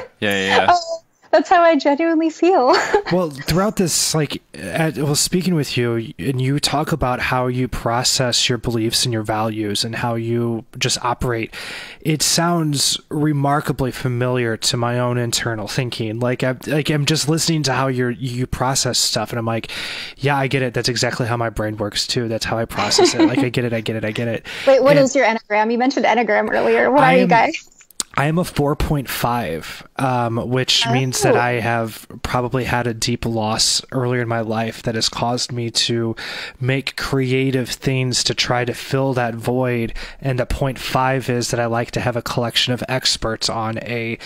That's how I genuinely feel. Well, throughout this, like, speaking with you, and you talk about how you process your beliefs and your values and how you just operate, it sounds remarkably familiar to my own internal thinking. Like, I'm just listening to how you process stuff, and I'm like, yeah, I get it. That's exactly how my brain works, too. That's how I process it. Like, I get it. Wait, what is your Enneagram? You mentioned Enneagram earlier. What are you guys? I am a 4.5, which means that I have probably had a deep loss earlier in my life that has caused me to make creative things to try to fill that void. And the 0.5 is that I like to have a collection of experts on a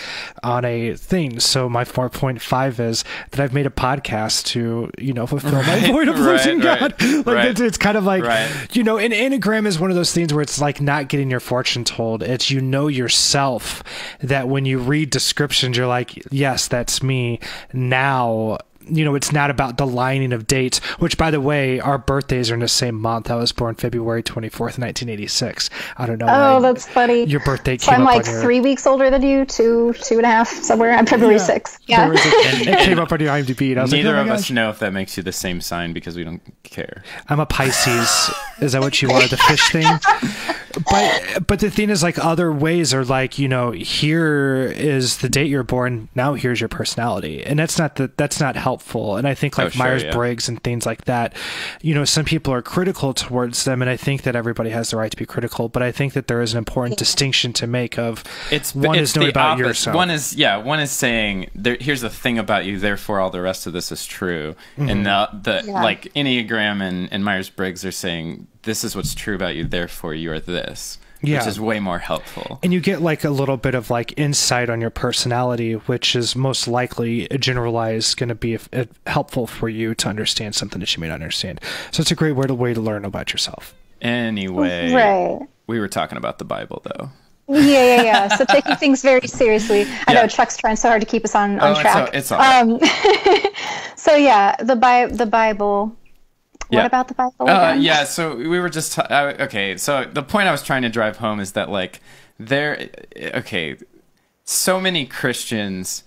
thing. So my 4.5 is that I've made a podcast to, you know, fulfill my void of losing God. Like it's kind of like, you know, an Enneagram is one of those things where it's like not getting your fortune told. It's, you know, yourself. That when you read descriptions, you're like, yes, that's me. Now you know, it's not about the lining of dates, which, by the way, our birthdays are in the same month. I was born February 24th, 1986. I don't know. Oh, that's funny. Your birthday came up. So I'm like 3 weeks older than you, two and a half, somewhere. I'm February 6th. Yeah. It came up on your IMDb. And I was Neither of us know if that makes you the same sign because we don't care. I'm a Pisces. Is that what you wanted? The fish thing? But the thing is, like, other ways are like, you know, here is the date you're born. Now here's your personality. And that's not helpful. And I think, like, Myers-Briggs and things like that, you know, some people are critical towards them. And I think that everybody has the right to be critical, but I think that there is an important distinction to make of one is saying here's a thing about you, therefore all the rest of this is true. Mm-hmm. And like Enneagram and Myers-Briggs are saying, this is what's true about you, therefore you are this. Yeah. Which is way more helpful. And you get like a little bit of like insight on your personality, which is most likely generalized going to be helpful for you to understand something that you may not understand. So it's a great way to learn about yourself. Anyway, we were talking about the Bible though. Yeah. So taking things very seriously. I know Chuck's trying so hard to keep us on track. It's all right. So yeah, the Bible. What about the Bible again? Yeah, so we were just... okay, so the point I was trying to drive home is that, like, so many Christians...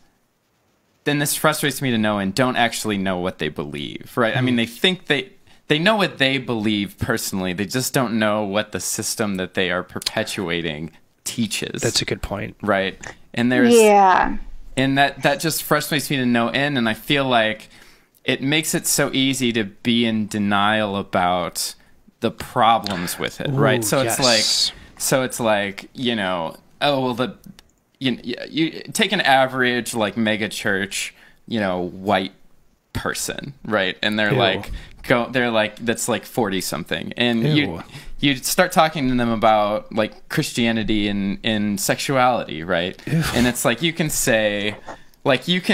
Then this frustrates me to no end, don't actually know what they believe, right? Mm-hmm. I mean, they think they know what they believe personally. They just don't know what the system that they are perpetuating teaches. That's a good point. Right? And there's... Yeah. And that just frustrates me to no end, and I feel like... It makes it so easy to be in denial about the problems with it, right? So it's like, you know, oh well, you take an average like mega church, you know, white person, right? And they're that's like 40 something, and you start talking to them about like Christianity and sexuality, right? Ew. And it's like you can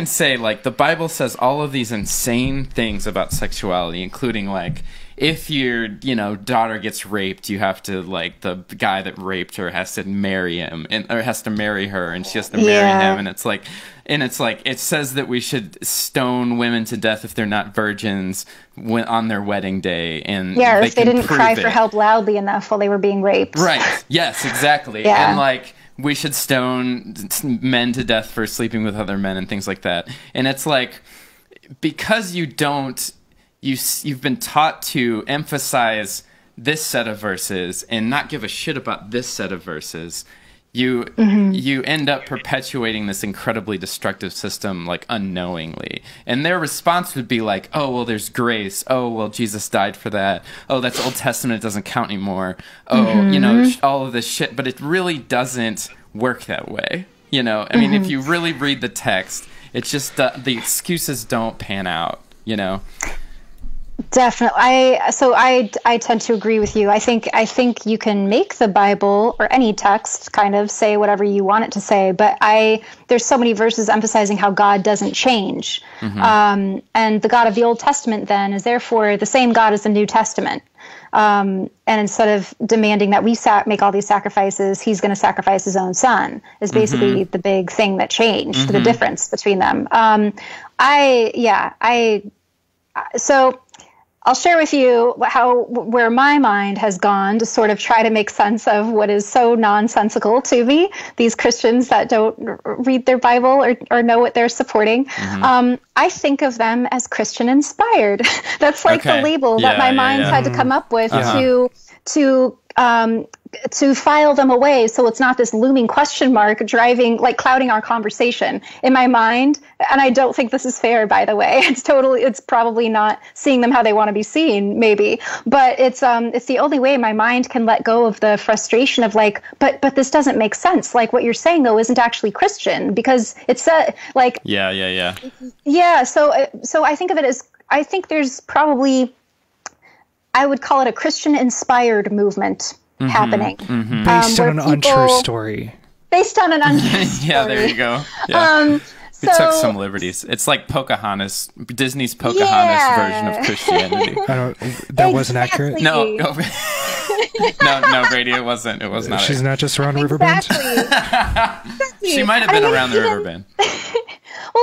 say, like, the Bible says all of these insane things about sexuality, including, like, if your, you know, daughter gets raped, you have to, like, the guy that raped her has to marry him, or has to marry her, and she has to marry him, and it's like... And it's like, it says that we should stone women to death if they're not virgins on their wedding day. And yeah, or if they didn't cry for help loudly enough while they were being raped. Right. Yes, exactly. Yeah. And like, we should stone men to death for sleeping with other men and things like that. And it's like, because you don't, you've been taught to emphasize this set of verses and not give a shit about this set of verses, you end up perpetuating this incredibly destructive system, like, unknowingly. And their response would be like, oh, well, there's grace. Oh, well, Jesus died for that. Oh, that's Old Testament. It doesn't count anymore. Oh, you know, all of this shit. But it really doesn't work that way. You know, I mean, if you really read the text, it's just the excuses don't pan out, you know? Definitely. So I tend to agree with you. I think you can make the Bible or any text kind of say whatever you want it to say, but there's so many verses emphasizing how God doesn't change. And the God of the Old Testament then is therefore the same God as the New Testament. And instead of demanding that we make all these sacrifices, he's going to sacrifice his own son is basically the big thing that changed, the difference between them. So I'll share with you where my mind has gone to sort of try to make sense of what is so nonsensical to me, these Christians that don't read their Bible or know what they're supporting. I think of them as Christian inspired. That's like the label that my mind had to come up with to file them away, so it's not this looming question mark clouding our conversation in my mind. And I don't think this is fair, by the way. It's probably not seeing them how they want to be seen, maybe. But it's the only way my mind can let go of the frustration of like, but this doesn't make sense. Like what you're saying though isn't actually Christian because it's like yeah. So I think of it as there's probably I would call it a Christian inspired movement. Happening based on an untrue story. Yeah, there you go. Yeah. So, it took some liberties. It's like Pocahontas, Disney's Pocahontas version of Christianity. That wasn't accurate. No, Brady, it wasn't. It was not. She's not just around Riverbend. She might have been around the Riverbend.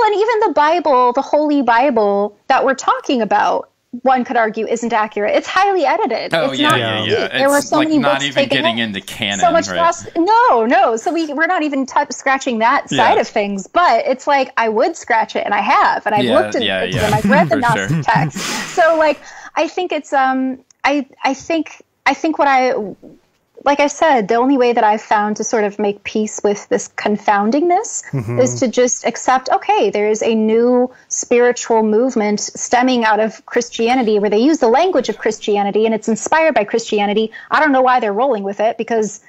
Well, and even the Bible, the Holy Bible that we're talking about, one could argue isn't accurate. It's highly edited. Oh, it's not. There were so many books taken out. It's not even getting into canon, so much lost. No. So we're not even scratching that side of things. But it's like, I would scratch it, and I have. And I've looked into it, and I've read the Gnostic text. So, like, I think it's, I think what I, like I said, the only way that I've found to sort of make peace with this confoundingness is to just accept, okay, there is a new spiritual movement stemming out of Christianity where they use the language of Christianity and it's inspired by Christianity. I don't know why they're rolling with it because,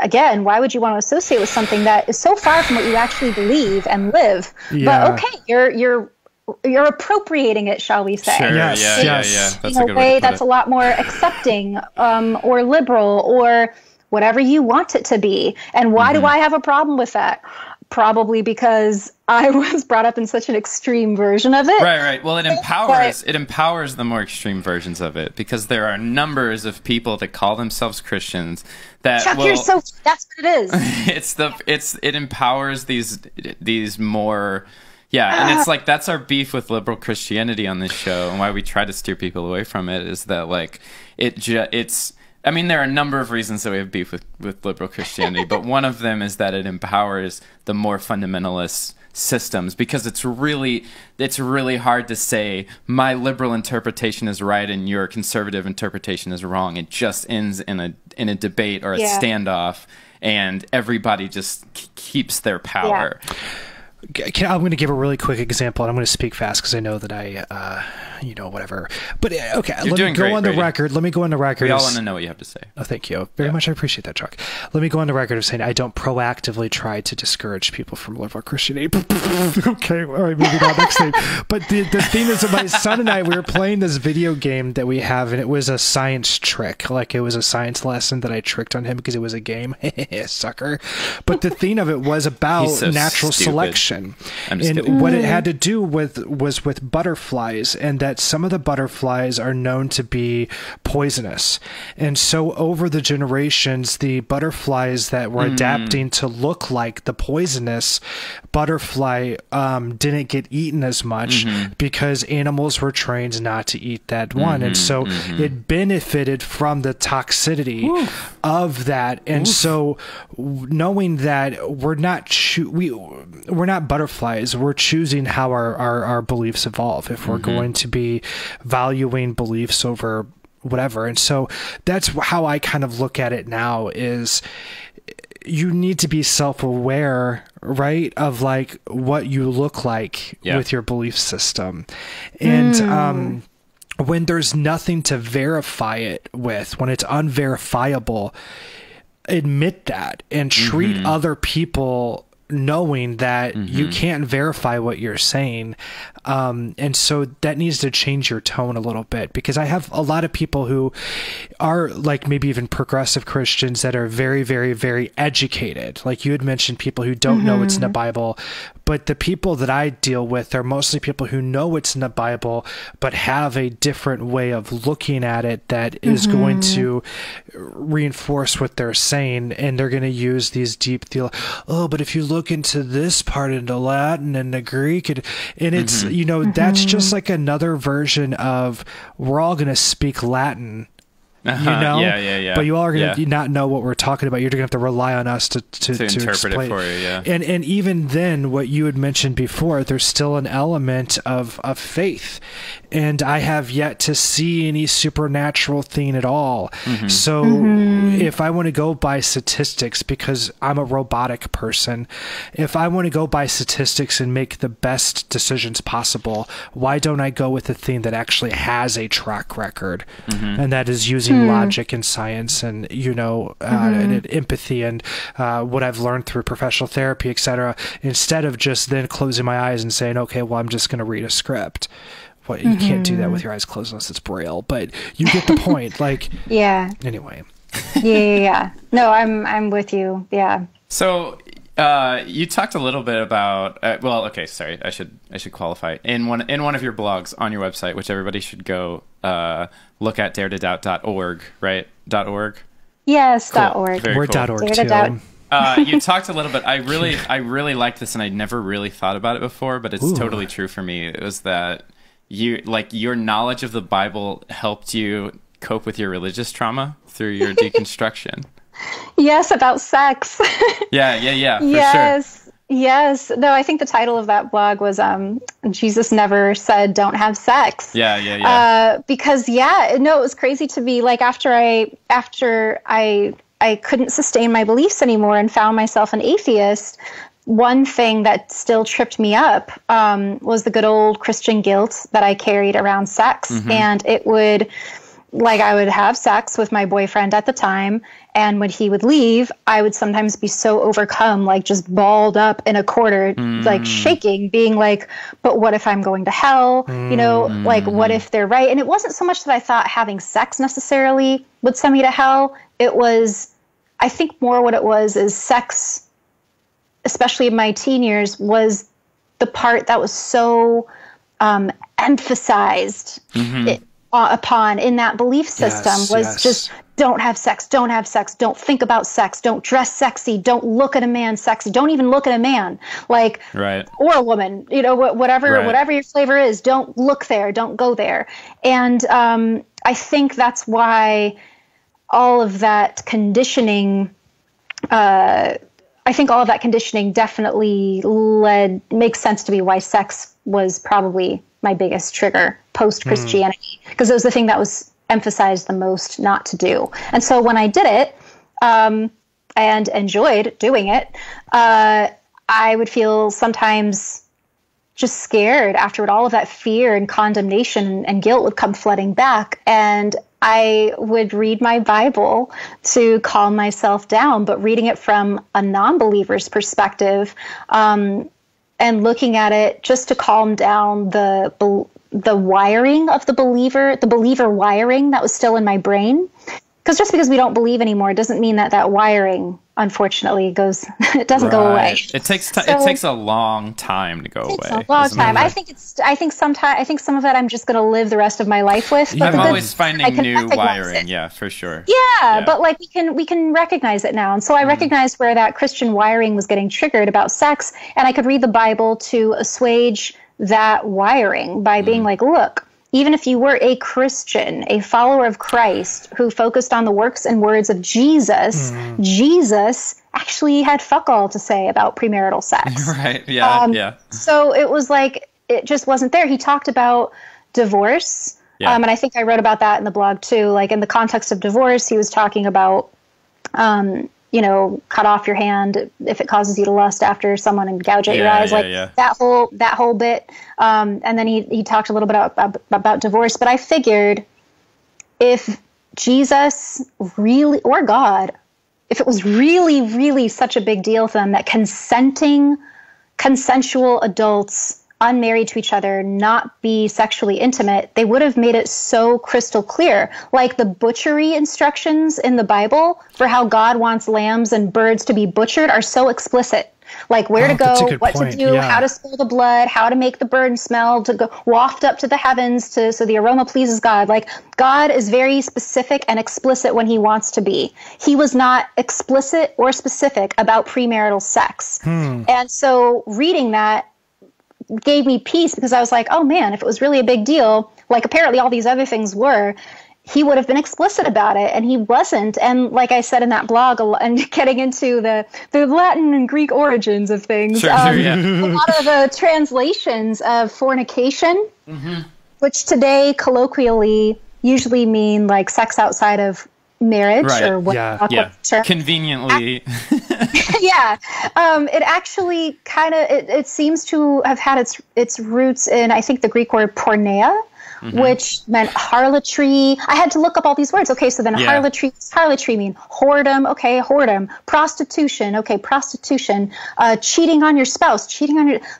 again, why would you want to associate with something that is so far from what you actually believe and live? Yeah. But okay, you're appropriating it, shall we say? Sure, yes. That's a good way that's a lot more accepting, or liberal, or whatever you want it to be. And why do I have a problem with that? Probably because I was brought up in such an extreme version of it. Right. Well, it empowers the more extreme versions of it because there are numbers of people that call themselves Christians that Chuck, that's what it is. It empowers these more. Yeah, and it's like that's our beef with liberal Christianity on this show, and why we try to steer people away from it is that like I mean, there are a number of reasons that we have beef with liberal Christianity, but one of them is that it empowers the more fundamentalist systems because it's really hard to say my liberal interpretation is right and your conservative interpretation is wrong. It just ends in a debate or a standoff, and everybody just keeps their power. Yeah. I'm going to give a really quick example, and I'm going to speak fast because I know that I, whatever. But okay, let me go on the record. We all want to know what you have to say. Oh, thank you very much. I appreciate that, Chuck. Let me go on the record of saying I don't proactively try to discourage people from liberal Christianity. Okay, all right, moving on next thing. But the thing is, my son and I, we were playing this video game that we have, and it was a science trick. Like it was a science lesson that I tricked on him because it was a game, sucker. But the theme of it was about natural selection. And what it had to do with was with butterflies, and that some of the butterflies are known to be poisonous. And so over the generations, the butterflies that were adapting to look like the poisonous butterfly didn't get eaten as much because animals were trained not to eat that one. And so it benefited from the toxicity of that. And so knowing that we're not butterflies, we're choosing how our beliefs evolve if we're going to be valuing beliefs over whatever. And so that's how I kind of look at it now is you need to be self-aware, right, of like what you look like with your belief system. And when there's nothing to verify it with, when it's unverifiable, admit that and treat other people knowing that you can't verify what you're saying. And so that needs to change your tone a little bit, because I have a lot of people who are like maybe even progressive Christians that are very, very, very educated. Like you had mentioned, people who don't know it's in the Bible, but the people that I deal with are mostly people who know it's in the Bible, but have a different way of looking at it that is going to reinforce what they're saying. And they're going to use these deep oh, but if you look into this part into Latin and the Greek and it's, that's just like another version of we're all going to speak Latin, but you all are going to not know what we're talking about. You're going to have to rely on us to interpret it for you. Yeah. And even then, what you had mentioned before, there's still an element of faith. And I have yet to see any supernatural thing at all. So if I want to go by statistics, because I'm a robotic person, if I want to go by statistics and make the best decisions possible, why don't I go with a thing that actually has a track record? And that is using logic and science and, and empathy and what I've learned through professional therapy, etc., instead of just then closing my eyes and saying, okay, well, I'm just going to read a script. Well, you can't do that with your eyes closed unless it's Braille, but you get the point. Like, anyway. No, I'm with you. Yeah. So, you talked a little bit about, well, okay, sorry. I should qualify. In one of your blogs on your website, which everybody should go, look at daretoDoubt.org, right? .org? Yes, cool. .org. We're cool. .org too. You talked a little bit. I really like this, and I'd never really thought about it before, but it's totally true for me. It was that you, like, your knowledge of the Bible helped you cope with your religious trauma through your deconstruction. Yes, about sex. Yeah. For sure. Yes. No, I think the title of that blog was Jesus Never Said Don't Have Sex. Yeah. Because it was crazy to be like, after I couldn't sustain my beliefs anymore and found myself an atheist, one thing that still tripped me up was the good old Christian guilt that I carried around sex. Mm-hmm. And it would, like, I would have sex with my boyfriend at the time, and when he would leave, I would sometimes be so overcome, like just balled up in a corner, like shaking, being like, but what if I'm going to hell? You know, like, what if they're right? And it wasn't so much that I thought having sex necessarily would send me to hell. It was, I think more what it was is sex, especially in my teen years, was the part that was so emphasized. Mm-hmm. Upon in that belief system, just don't have sex, don't think about sex, don't dress sexy, don't look at a man sexy, don't even look at a man, like, or a woman, you know, whatever your flavor is, don't look there, don't go there. And I think that's why all of that conditioning, definitely makes sense to me why sex was probably my biggest trigger post-Christianity, because it was the thing that was emphasized the most not to do. And so when I did it and enjoyed doing it, I would feel sometimes just scared afterward. All of that fear and condemnation and guilt would come flooding back, and I would read my Bible to calm myself down, but reading it from a non-believer's perspective, and looking at it just to calm down the wiring of the believer wiring that was still in my brain. Because just because we don't believe anymore doesn't mean that that wiring, unfortunately, doesn't go away. It takes a long time to go away. I think some of that I'm just going to live the rest of my life with. But I'm always finding new wiring. Yeah, for sure. Yeah, but like we can recognize it now, and so I recognized where that Christian wiring was getting triggered about sex, and I could read the Bible to assuage that wiring by being like, look. Even if you were a Christian, a follower of Christ, who focused on the works and words of Jesus, Jesus actually had fuck all to say about premarital sex. Right, yeah, yeah. So it was like, it just wasn't there. He talked about divorce, and I think I wrote about that in the blog too. Like, in the context of divorce, he was talking about, you know, cut off your hand if it causes you to lust after someone and gouge at your eyes, that whole bit. And then he talked a little bit about divorce. But I figured if Jesus really, or God, if it was really, really such a big deal for them that consensual adults unmarried to each other, not be sexually intimate, they would have made it so crystal clear. Like the butchery instructions in the Bible for how God wants lambs and birds to be butchered are so explicit. Like where to go, what to do, how to spill the blood, how to make the bird smell, to go waft up to the heavens so the aroma pleases God. Like God is very specific and explicit when he wants to be. He was not explicit or specific about premarital sex. And so reading that gave me peace, because I was like, oh man, if it was really a big deal, like apparently all these other things were, he would have been explicit about it, and he wasn't. And like I said in that blog, and getting into the Latin and Greek origins of things, a lot of the translations of fornication, which today colloquially usually mean like sex outside of marriage, or what conveniently it actually kind of it seems to have had its roots in, I think, the Greek word porneia, which meant harlotry. I had to look up all these words. Okay, so then harlotry mean whoredom. Okay, whoredom. Prostitution. Okay, prostitution. Cheating on your spouse.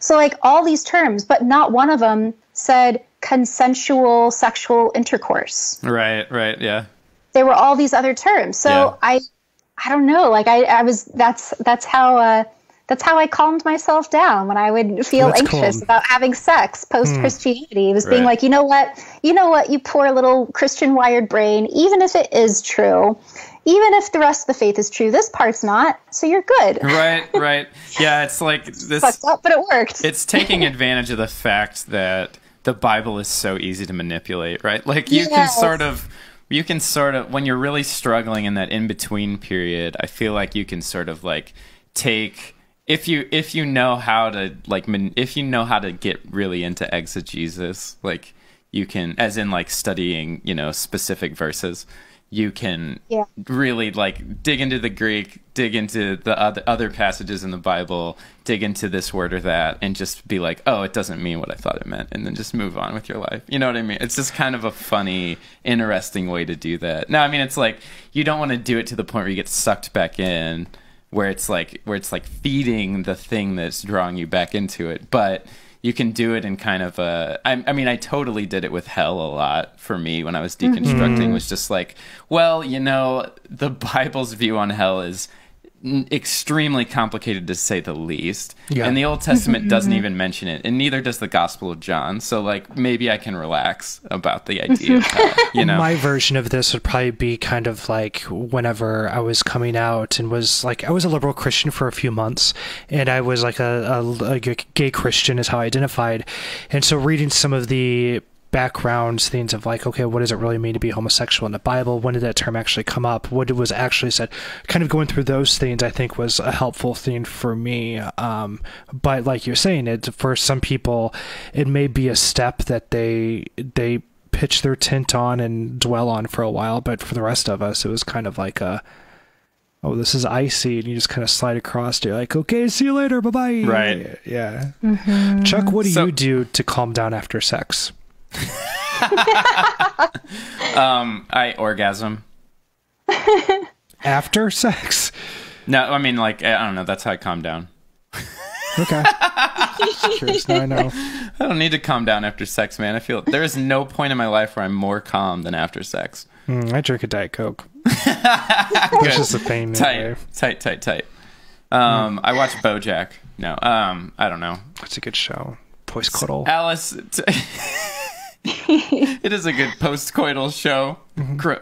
So like all these terms, but not one of them said consensual sexual intercourse. Right. Yeah. There were all these other terms. So I don't know. Like that's how I calmed myself down when I would feel anxious about having sex post-Christianity. It was being like, you know what, you poor little Christian wired brain, even if it is true, even if the rest of the faith is true, this part's not, so you're good. Right, right. Yeah, it's like this. Fucked up, but it worked. It's taking advantage of the fact that the Bible is so easy to manipulate, right? Like you can sort of, when you're really struggling in that in-between period, I feel like you can sort of like take, if you know how to like, if you know how to get really into exegesis, like you can, as in like studying, you know, specific verses, you can really like dig into the Greek, dig into the other passages in the Bible, dig into this word or that, and just be like, oh, it doesn't mean what I thought it meant, and then just move on with your life. You know what I mean? It's just kind of a funny, interesting way to do that. No, I mean, it's like, you don't want to do it to the point where you get sucked back in, where it's like feeding the thing that's drawing you back into it, but you can do it in kind of a, I mean, I totally did it with hell a lot for me when I was deconstructing. Was just like, well, you know, the Bible's view on hell is extremely complicated to say the least. Yeah. And the Old Testament doesn't even mention it. And neither does the Gospel of John. So like, maybe I can relax about the idea of hell, you know? My version of this would probably be kind of like whenever I was coming out and was like, I was a liberal Christian for a few months and I was like a gay Christian is how I identified. And so reading some of the backgrounds, things of like, okay, what does it really mean to be homosexual in the Bible? When did that term actually come up? What was actually said? Kind of going through those things, I think, was a helpful thing for me. But like you're saying, for some people, it may be a step that they pitch their tent on and dwell on for a while. But for the rest of us, it was kind of like a, oh, this is icy, and you just kind of slide across it. You're like, okay, see you later, bye-bye. Right. Yeah. Chuck, what do you do to calm down after sex? I orgasm after sex. No, I mean, like, I don't know, that's how I calm down. Okay. Now I know. I don't need to calm down after sex, man. I feel there is no point in my life where I'm more calm than after sex. I drink a Diet Coke. Which is a pain. Tight. I watch Bojack. No, I don't know. It's a good show. Post cuddle. Alice. It is a good post-coital show.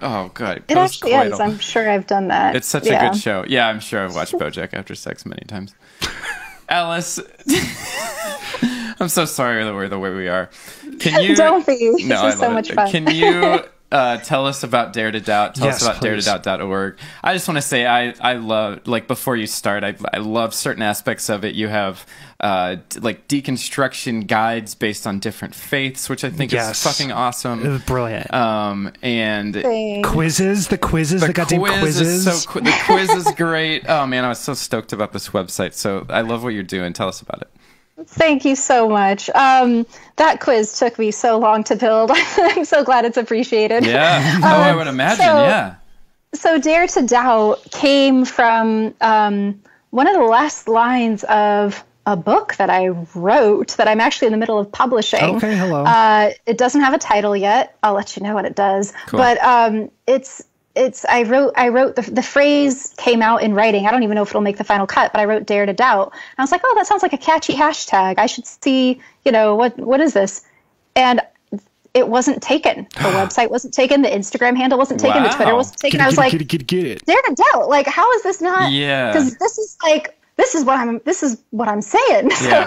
Oh, God. It actually is. I'm sure I've done that. It's such a good show. Yeah, I'm sure I've watched BoJack After Sex many times. Alice, I'm so sorry that we're the way we are. Can you, don't be. No, this is so much fun. Can you tell us about Dare to Doubt? Tell us about daretodoubt.org. I just want to say I love, like, before you start, I love certain aspects of it. You have like deconstruction guides based on different faiths, which I think is fucking awesome. It was brilliant. And quizzes, the goddamn quizzes. The quiz is great. Oh man, I was so stoked about this website. So I love what you're doing. Tell us about it. Thank you so much. That quiz took me so long to build. I'm so glad it's appreciated. Yeah. Oh, I would imagine. So Dare to Doubt came from one of the last lines of a book that I wrote that I'm actually in the middle of publishing. Okay, hello. It doesn't have a title yet. I'll let you know when it does. Cool. But I wrote the phrase came out in writing. I don't even know if it'll make the final cut, but I wrote Dare to Doubt. And I was like, oh, that sounds like a catchy hashtag. I should see, you know, what is this? And it wasn't taken. The website wasn't taken. The Instagram handle wasn't taken. Wow. The Twitter wasn't taken. I was like, Dare to Doubt. Like, how is this not? Yeah. Because this is like, this is what I'm saying. Yeah,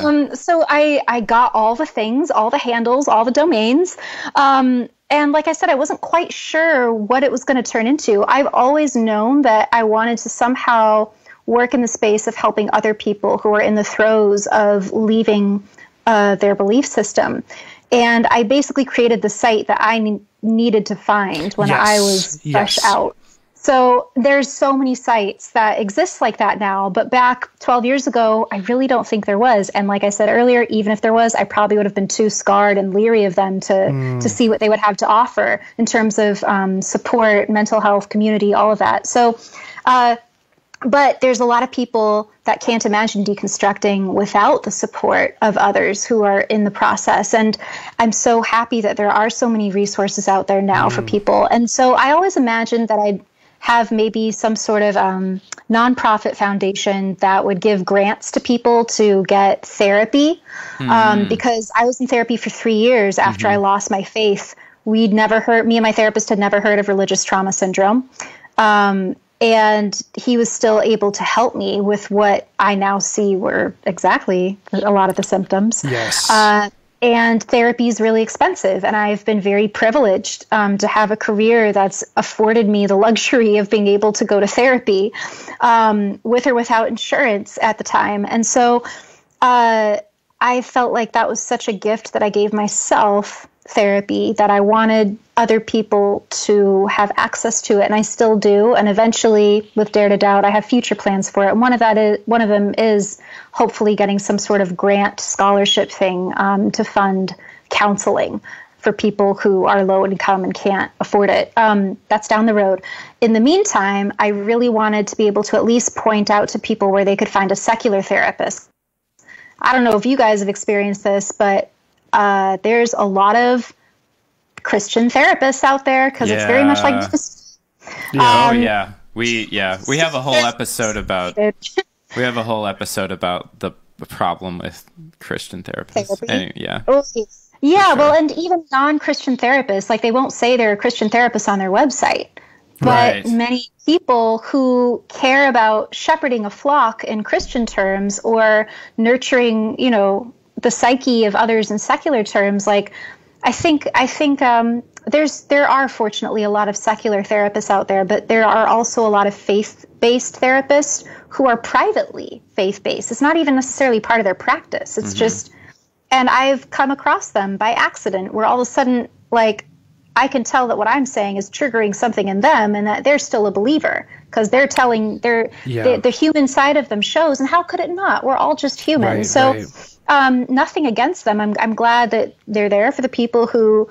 so, so I got all the things, all the handles, all the domains. And like I said, I wasn't quite sure what it was going to turn into. I've always known that I wanted to somehow work in the space of helping other people who are in the throes of leaving their belief system. And I basically created the site that I needed to find when I was fresh out. So there's so many sites that exist like that now, but back 12 years ago, I really don't think there was. And like I said earlier, even if there was, I probably would have been too scarred and leery of them to see what they would have to offer in terms of support, mental health, community, all of that. So, but there's a lot of people that can't imagine deconstructing without the support of others who are in the process. And I'm so happy that there are so many resources out there now for people. And so I always imagined that I'd have maybe some sort of nonprofit foundation that would give grants to people to get therapy. Because I was in therapy for 3 years after I lost my faith. Me and my therapist had never heard of religious trauma syndrome. And he was still able to help me with what I now see were exactly a lot of the symptoms. Yes. And therapy is really expensive. And I've been very privileged to have a career that's afforded me the luxury of being able to go to therapy with or without insurance at the time. And so I felt like that was such a gift that I gave myself, therapy, that I wanted other people to have access to it. And I still do. And eventually with Dare to Doubt, I have future plans for it. And one of them is hopefully getting some sort of grant scholarship thing to fund counseling for people who are low income and can't afford it. That's down the road. In the meantime, I really wanted to be able to at least point out to people where they could find a secular therapist. I don't know if you guys have experienced this, but there's a lot of Christian therapists out there because it's very much like this. We have a whole episode about the problem with Christian therapists. Anyway, sure. Well, and even non-Christian therapists, like they won't say they're a Christian therapist on their website, but many people who care about shepherding a flock in Christian terms or nurturing, the psyche of others in secular terms, like I think there are fortunately a lot of secular therapists out there, but there are also a lot of faith-based therapists who are privately faith-based. It's not even necessarily part of their practice. It's just, and I've come across them by accident where all of a sudden, like, I can tell that what I'm saying is triggering something in them and that they're still a believer because they're telling the human side of them shows. And how could it not? We're all just human. Nothing against them. I'm glad that they're there for the people who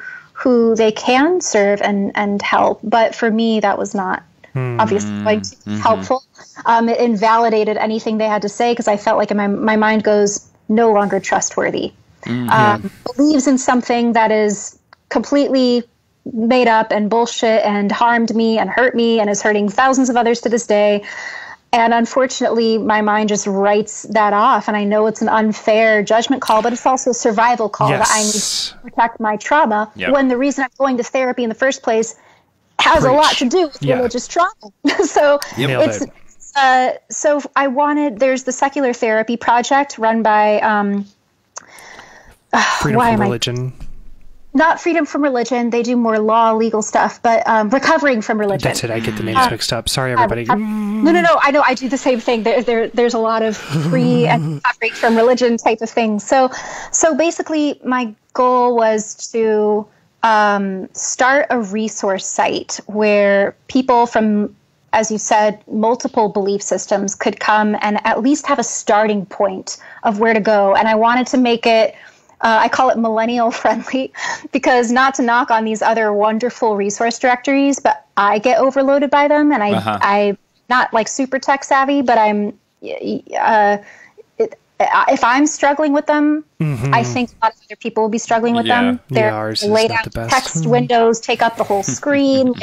they can serve and help. But for me, that was not obviously helpful. It invalidated anything they had to say because I felt like my mind goes no longer trustworthy. Believes in something that is completely made up and bullshit and harmed me and hurt me and is hurting thousands of others to this day. And unfortunately, my mind just writes that off. And I know it's an unfair judgment call, but it's also a survival call that I need to protect my trauma when the reason I'm going to therapy in the first place has a lot to do with religious trauma. So I wanted, there's the Secular Therapy Project run by, Freedom from Religion. Not Freedom from Religion. They do more law, legal stuff, but Recovering from Religion. That's it. I get the names mixed up. Sorry, everybody. No. I know. I do the same thing. There's a lot of free and recovering from religion type of things. So basically, my goal was to start a resource site where people from, as you said, multiple belief systems could come and at least have a starting point of where to go. And I wanted to make it, I call it millennial friendly because not to knock on these other wonderful resource directories, but I get overloaded by them and I'm not like super tech savvy, but if I'm struggling with them, I think a lot of other people will be struggling with them. They're laid out text windows, take up the whole screen.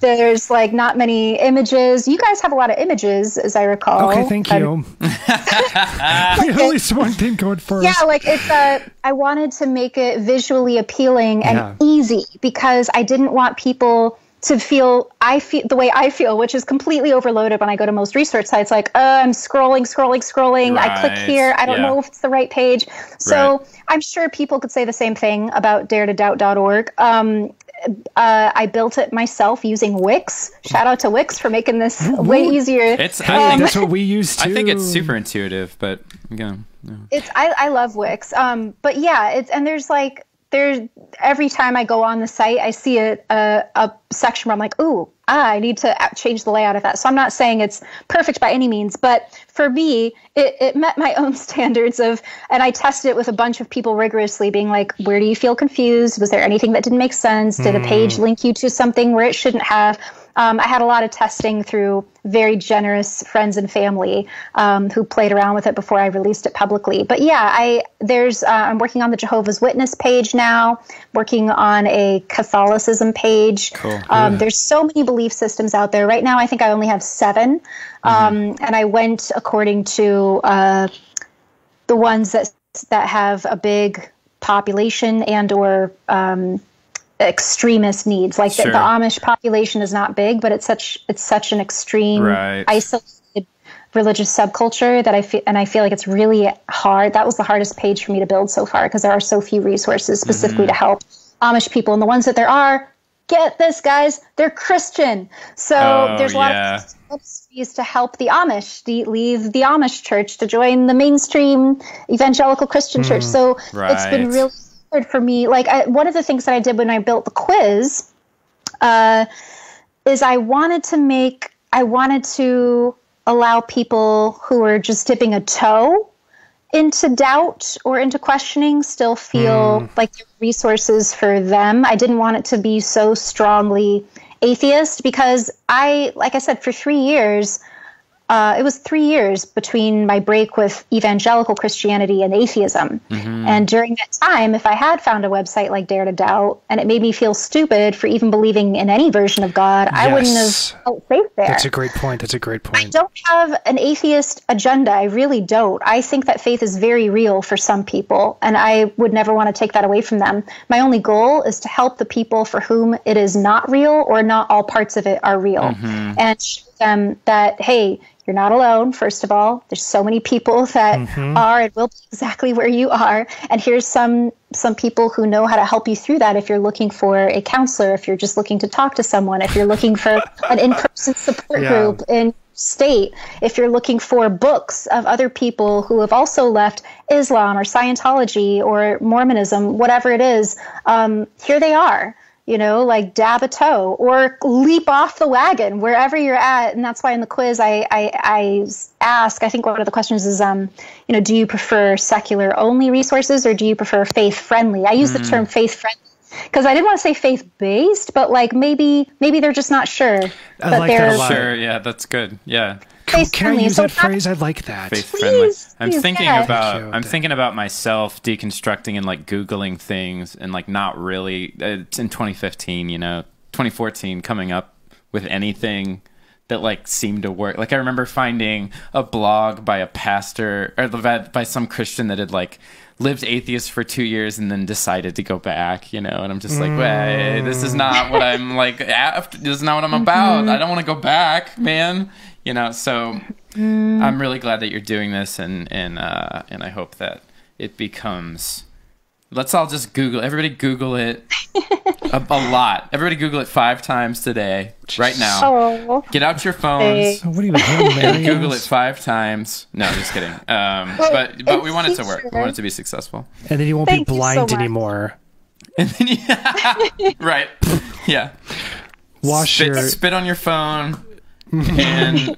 There's not many images. You guys have a lot of images, as I recall. Okay, thank you. At least one thing going first. Yeah, I wanted to make it visually appealing and easy because I didn't want people to feel the way I feel, which is completely overloaded when I go to most research sites, I'm scrolling. I click here. I don't know if it's the right page. So I'm sure people could say the same thing about daretodoubt.org. I built it myself using Wix. Shout out to Wix for making this way easier. I think that's what we use too. I think it's super intuitive, but I love Wix. But there's every time I go on the site, I see a section where I'm like, ooh, I need to change the layout of that. So I'm not saying it's perfect by any means, but for me, it met my own standards and I tested it with a bunch of people rigorously being like, where do you feel confused? Was there anything that didn't make sense? Did a page link you to something where it shouldn't have? I had a lot of testing through very generous friends and family who played around with it before I released it publicly. But I'm working on the Jehovah's Witness page now, working on a Catholicism page. Cool. There's so many belief systems out there right now. I think I only have 7, and I went according to the ones that have a big population and or extremist needs. Like sure. the Amish population is not big, but it's such an extreme, right. isolated religious subculture that I feel like it's really hard. That was the hardest page for me to build so far, because there are so few resources specifically mm-hmm. to help Amish people, and the ones that there are, get this, guys, they're Christian. So there's a lot yeah. of opportunities to help the Amish leave the Amish church to join the mainstream evangelical Christian church. So right. it's been really hard for me. Like one of the things that I did when I built the quiz is I wanted to allow people who were just dipping a toe into doubt or into questioning still feel like there are resources for them. I didn't want it to be so strongly atheist, because like I said, for 3 years, it was 3 years between my break with evangelical Christianity and atheism. Mm-hmm. And during that time, if I had found a website like Dare to Doubt, and it made me feel stupid for even believing in any version of God, yes. I wouldn't have felt safe there. That's a great point. I don't have an atheist agenda. I really don't. I think that faith is very real for some people, and I would never want to take that away from them. My only goal is to help the people for whom it is not real, or not all parts of it are real. Mm-hmm. And show them that, hey, you're not alone, first of all. There's so many people that mm-hmm. are and will be exactly where you are. And here's some people who know how to help you through that if you're looking for a counselor, if you're just looking to talk to someone, if you're looking for an in-person support yeah. group in state, if you're looking for books of other people who have also left Islam or Scientology or Mormonism, whatever it is, here they are. You know, like dab a toe or leap off the wagon wherever you're at. And that's why in the quiz I ask, I think one of the questions is, you know, do you prefer secular only resources, or do you prefer faith friendly? I use the term faith friendly because I didn't want to say faith based, but like maybe they're just not sure. I but like they're that a lot. Sure, yeah, that's good. Yeah. Can I use that phrase? I like that. Faith friendly. I'm thinking about myself deconstructing and like Googling things and like not really. It's in 2015, you know, 2014, coming up with anything that like seemed to work. Like I remember finding a blog by a pastor or by some Christian that had like lived atheist for 2 years and then decided to go back, you know, and I'm just like, hey, this is not what I'm like after. This is not what I'm about. I don't want to go back, man. You know, so I'm really glad that you're doing this, and I hope that it becomes. Let's all just Google. Everybody Google it a lot. Everybody Google it 5 times today, right now. Oh. Get out your phones. Hey. What do you mean? Google it 5 times. No, just kidding. But we want it to work. We want it to be successful. And then you won't be blind anymore. And then yeah, right? Yeah. Spit on your phone. And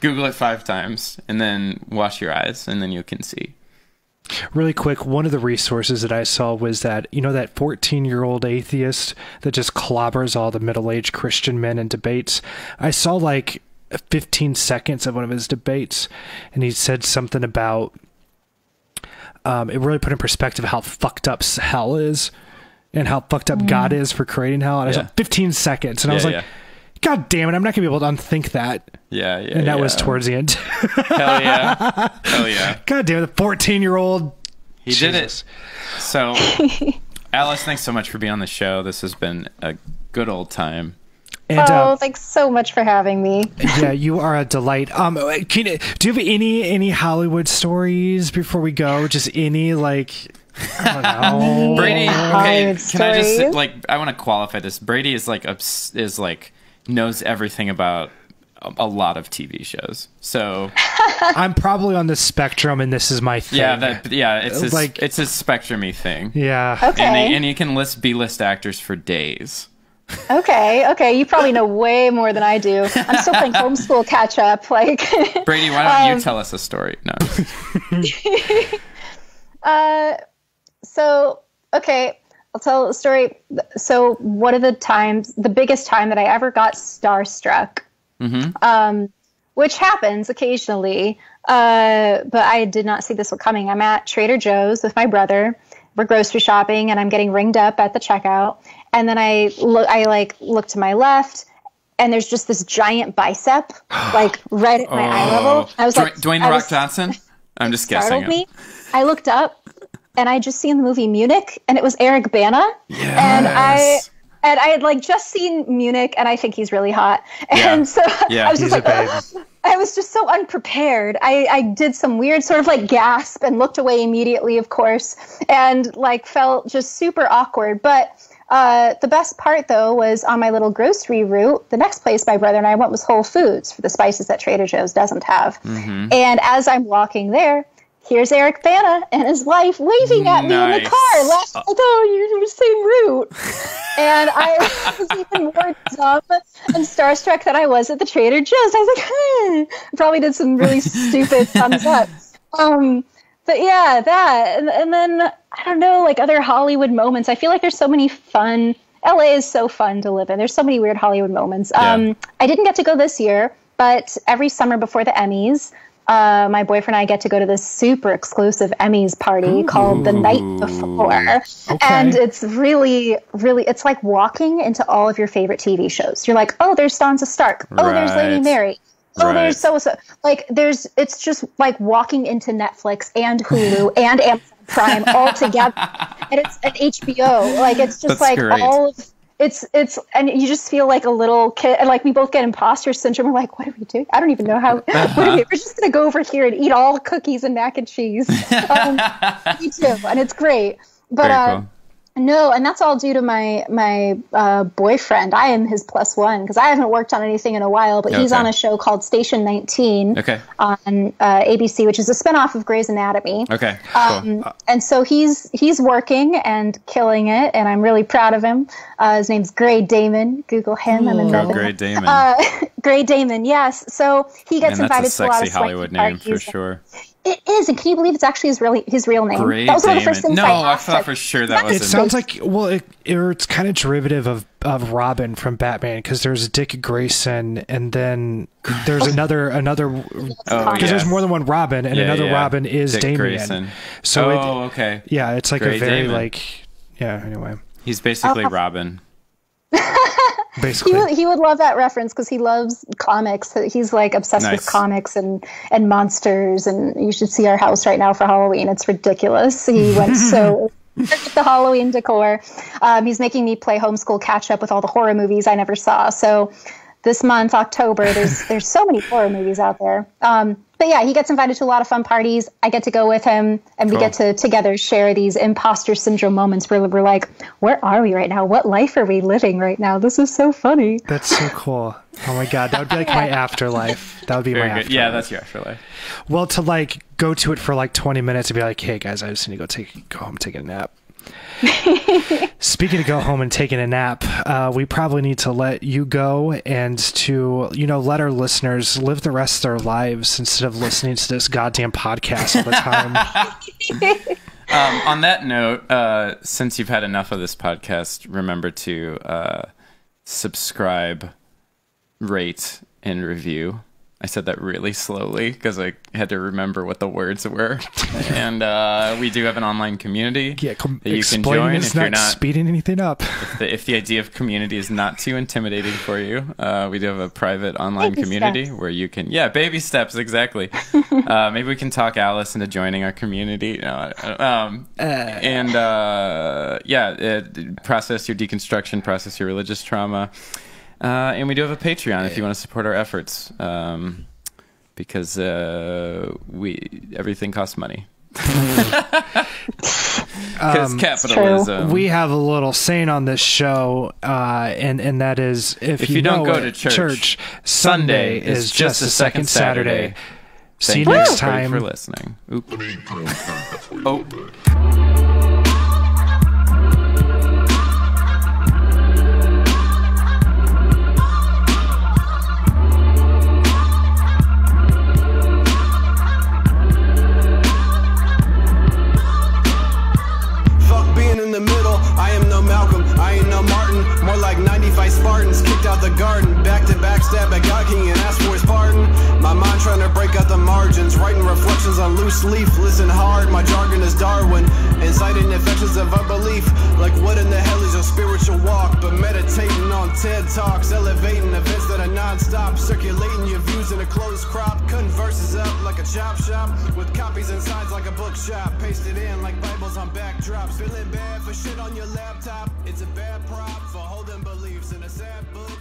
Google it 5 times, and then wash your eyes, and then you can see. Really quick, one of the resources that I saw was that, you know, that 14-year-old atheist that just clobbers all the middle-aged Christian men in debates. I saw like 15 seconds of one of his debates, and he said something about it really put in perspective how fucked up hell is and how fucked up God is for creating hell. And I saw 15 seconds, and I was like... Yeah. God damn it, I'm not going to be able to unthink that. Yeah. And that was towards the end. Hell yeah. Hell yeah. God damn it, the 14-year-old. He did it. So, Alice, thanks so much for being on the show. This has been a good old time. And, thanks so much for having me. Yeah, you are a delight. Do you have any Hollywood stories before we go? Just any, like... I don't know. Brady, okay, I just, like, I want to qualify this. Brady is, like, knows everything about a lot of TV shows. So I'm probably on the spectrum, and this is my thing. Yeah, it's his spectrum-y thing. Yeah. Okay. And you can list B-list actors for days. Okay. You probably know way more than I do. I'm still playing homeschool catch-up. Like Brady, why don't you tell us a story? No. So, okay. I'll tell a story. So one of the times, the biggest time that I ever got starstruck, which happens occasionally, but I did not see this one coming. I'm at Trader Joe's with my brother. We're grocery shopping, and I'm getting ringed up at the checkout. And then I look to my left, and there's just this giant bicep, like right at my eye level. I was like, Dwayne The Rock Johnson. I'm just guessing. Me. I looked up. And I just seen the movie Munich, and it was Eric Bana. Yes. And I And I had like just seen Munich, and I think he's really hot. And I was just like, I was just so unprepared. I did some weird sort of like gasp and looked away immediately, of course, and like felt just super awkward. But the best part, though, was on my little grocery route, the next place my brother and I went was Whole Foods for the spices that Trader Joe's doesn't have. Mm-hmm. And as I'm walking there, here's Eric Bana and his wife waving at me in the car. Although you're in the same route. And I was even more dumb and starstruck than I was at the Trader Joe's. I was like, I probably did some really stupid thumbs up. But yeah, that. And then, I don't know, like other Hollywood moments. I feel like there's so many fun. LA is so fun to live in. There's so many weird Hollywood moments. Yeah. I didn't get to go this year, but every summer before the Emmys, my boyfriend and I get to go to this super exclusive Emmys party called The Night Before. Okay. And it's really, really, it's like walking into all of your favorite TV shows. You're like, oh, there's Sansa Stark. Oh, there's Lady Mary. Oh, there's so-so. Like, there's, it's just like walking into Netflix and Hulu and Amazon Prime all together. And it's an HBO. Like, it's just all of... It's and you just feel like a little kid, and like we both get imposter syndrome. We're like, what are we doing? I don't even know how. We're just gonna go over here and eat all cookies and mac and cheese. Me too, and it's great. But cool. No, and that's all due to my boyfriend. I am his plus one because I haven't worked on anything in a while. But he's on a show called Station 19 on ABC, which is a spinoff of Grey's Anatomy. Okay, cool. And so he's working and killing it, and I'm really proud of him. His name's Gray Damon. Google him. I'm in love with him. Gray Damon. Gray Damon, yes. So he gets invited to a lot of swanky parties. That's a sexy Hollywood name for sure. It is, and can you believe it's actually his real name? Gray That was Damon. One of the first things I asked. No, I thought for sure that was it. It sounds like, well, it's kind of derivative of Robin from Batman, because there's Dick Grayson, and then there's another because there's more than one Robin, and Robin is Dick Damien. Grayson. So yeah, it's like Gray a very Damon. Anyway. He's basically Robin. Basically. He would love that reference because he loves comics. He's like obsessed with comics and monsters. And you should see our house right now for Halloween. It's ridiculous. He went so with the Halloween decor. He's making me play homeschool catch up with all the horror movies I never saw. So this month, October, there's so many horror movies out there. But yeah, he gets invited to a lot of fun parties. I get to go with him, and we get to together share these imposter syndrome moments where we're like, where are we right now? What life are we living right now? This is so funny. That's so cool. Oh my God. That would be like my afterlife. That would be my afterlife. Yeah, that's your afterlife. Well, to like go to it for like 20 minutes and be like, hey guys, I just need to go home, take a nap. Speaking of go home and taking a nap, we probably need to let you go and to, let our listeners live the rest of their lives instead of listening to this goddamn podcast all the time. On that note, since you've had enough of this podcast, remember to subscribe, rate, and review. I said that really slowly because I had to remember what the words were. And we do have an online community that you can join if you're not speeding anything up. If the idea of community is not too intimidating for you, we do have a private online community where you can, baby steps, exactly. Maybe we can talk Alice into joining our community. Process your deconstruction, process your religious trauma. And we do have a Patreon if you want to support our efforts, because everything costs money. Because capitalism. We have a little saying on this show, and that is, if you don't go to church, Sunday is just the second Saturday. See you next time. Thank you for listening. Spartans kicked out the garden, back to backstab at God King and asked for his pardon. My mind trying to break out the margin. origins, writing reflections on loose leaf. Listen hard, my jargon is Darwin, inciting infections of unbelief. Like what in the hell is your spiritual walk? But meditating on TED Talks, elevating events that are non-stop, circulating your views in a closed crop. Converses up like a chop shop, with copies and signs like a bookshop, pasted in like Bibles on backdrops. Feeling bad for shit on your laptop, it's a bad prop for holding beliefs in a sad book.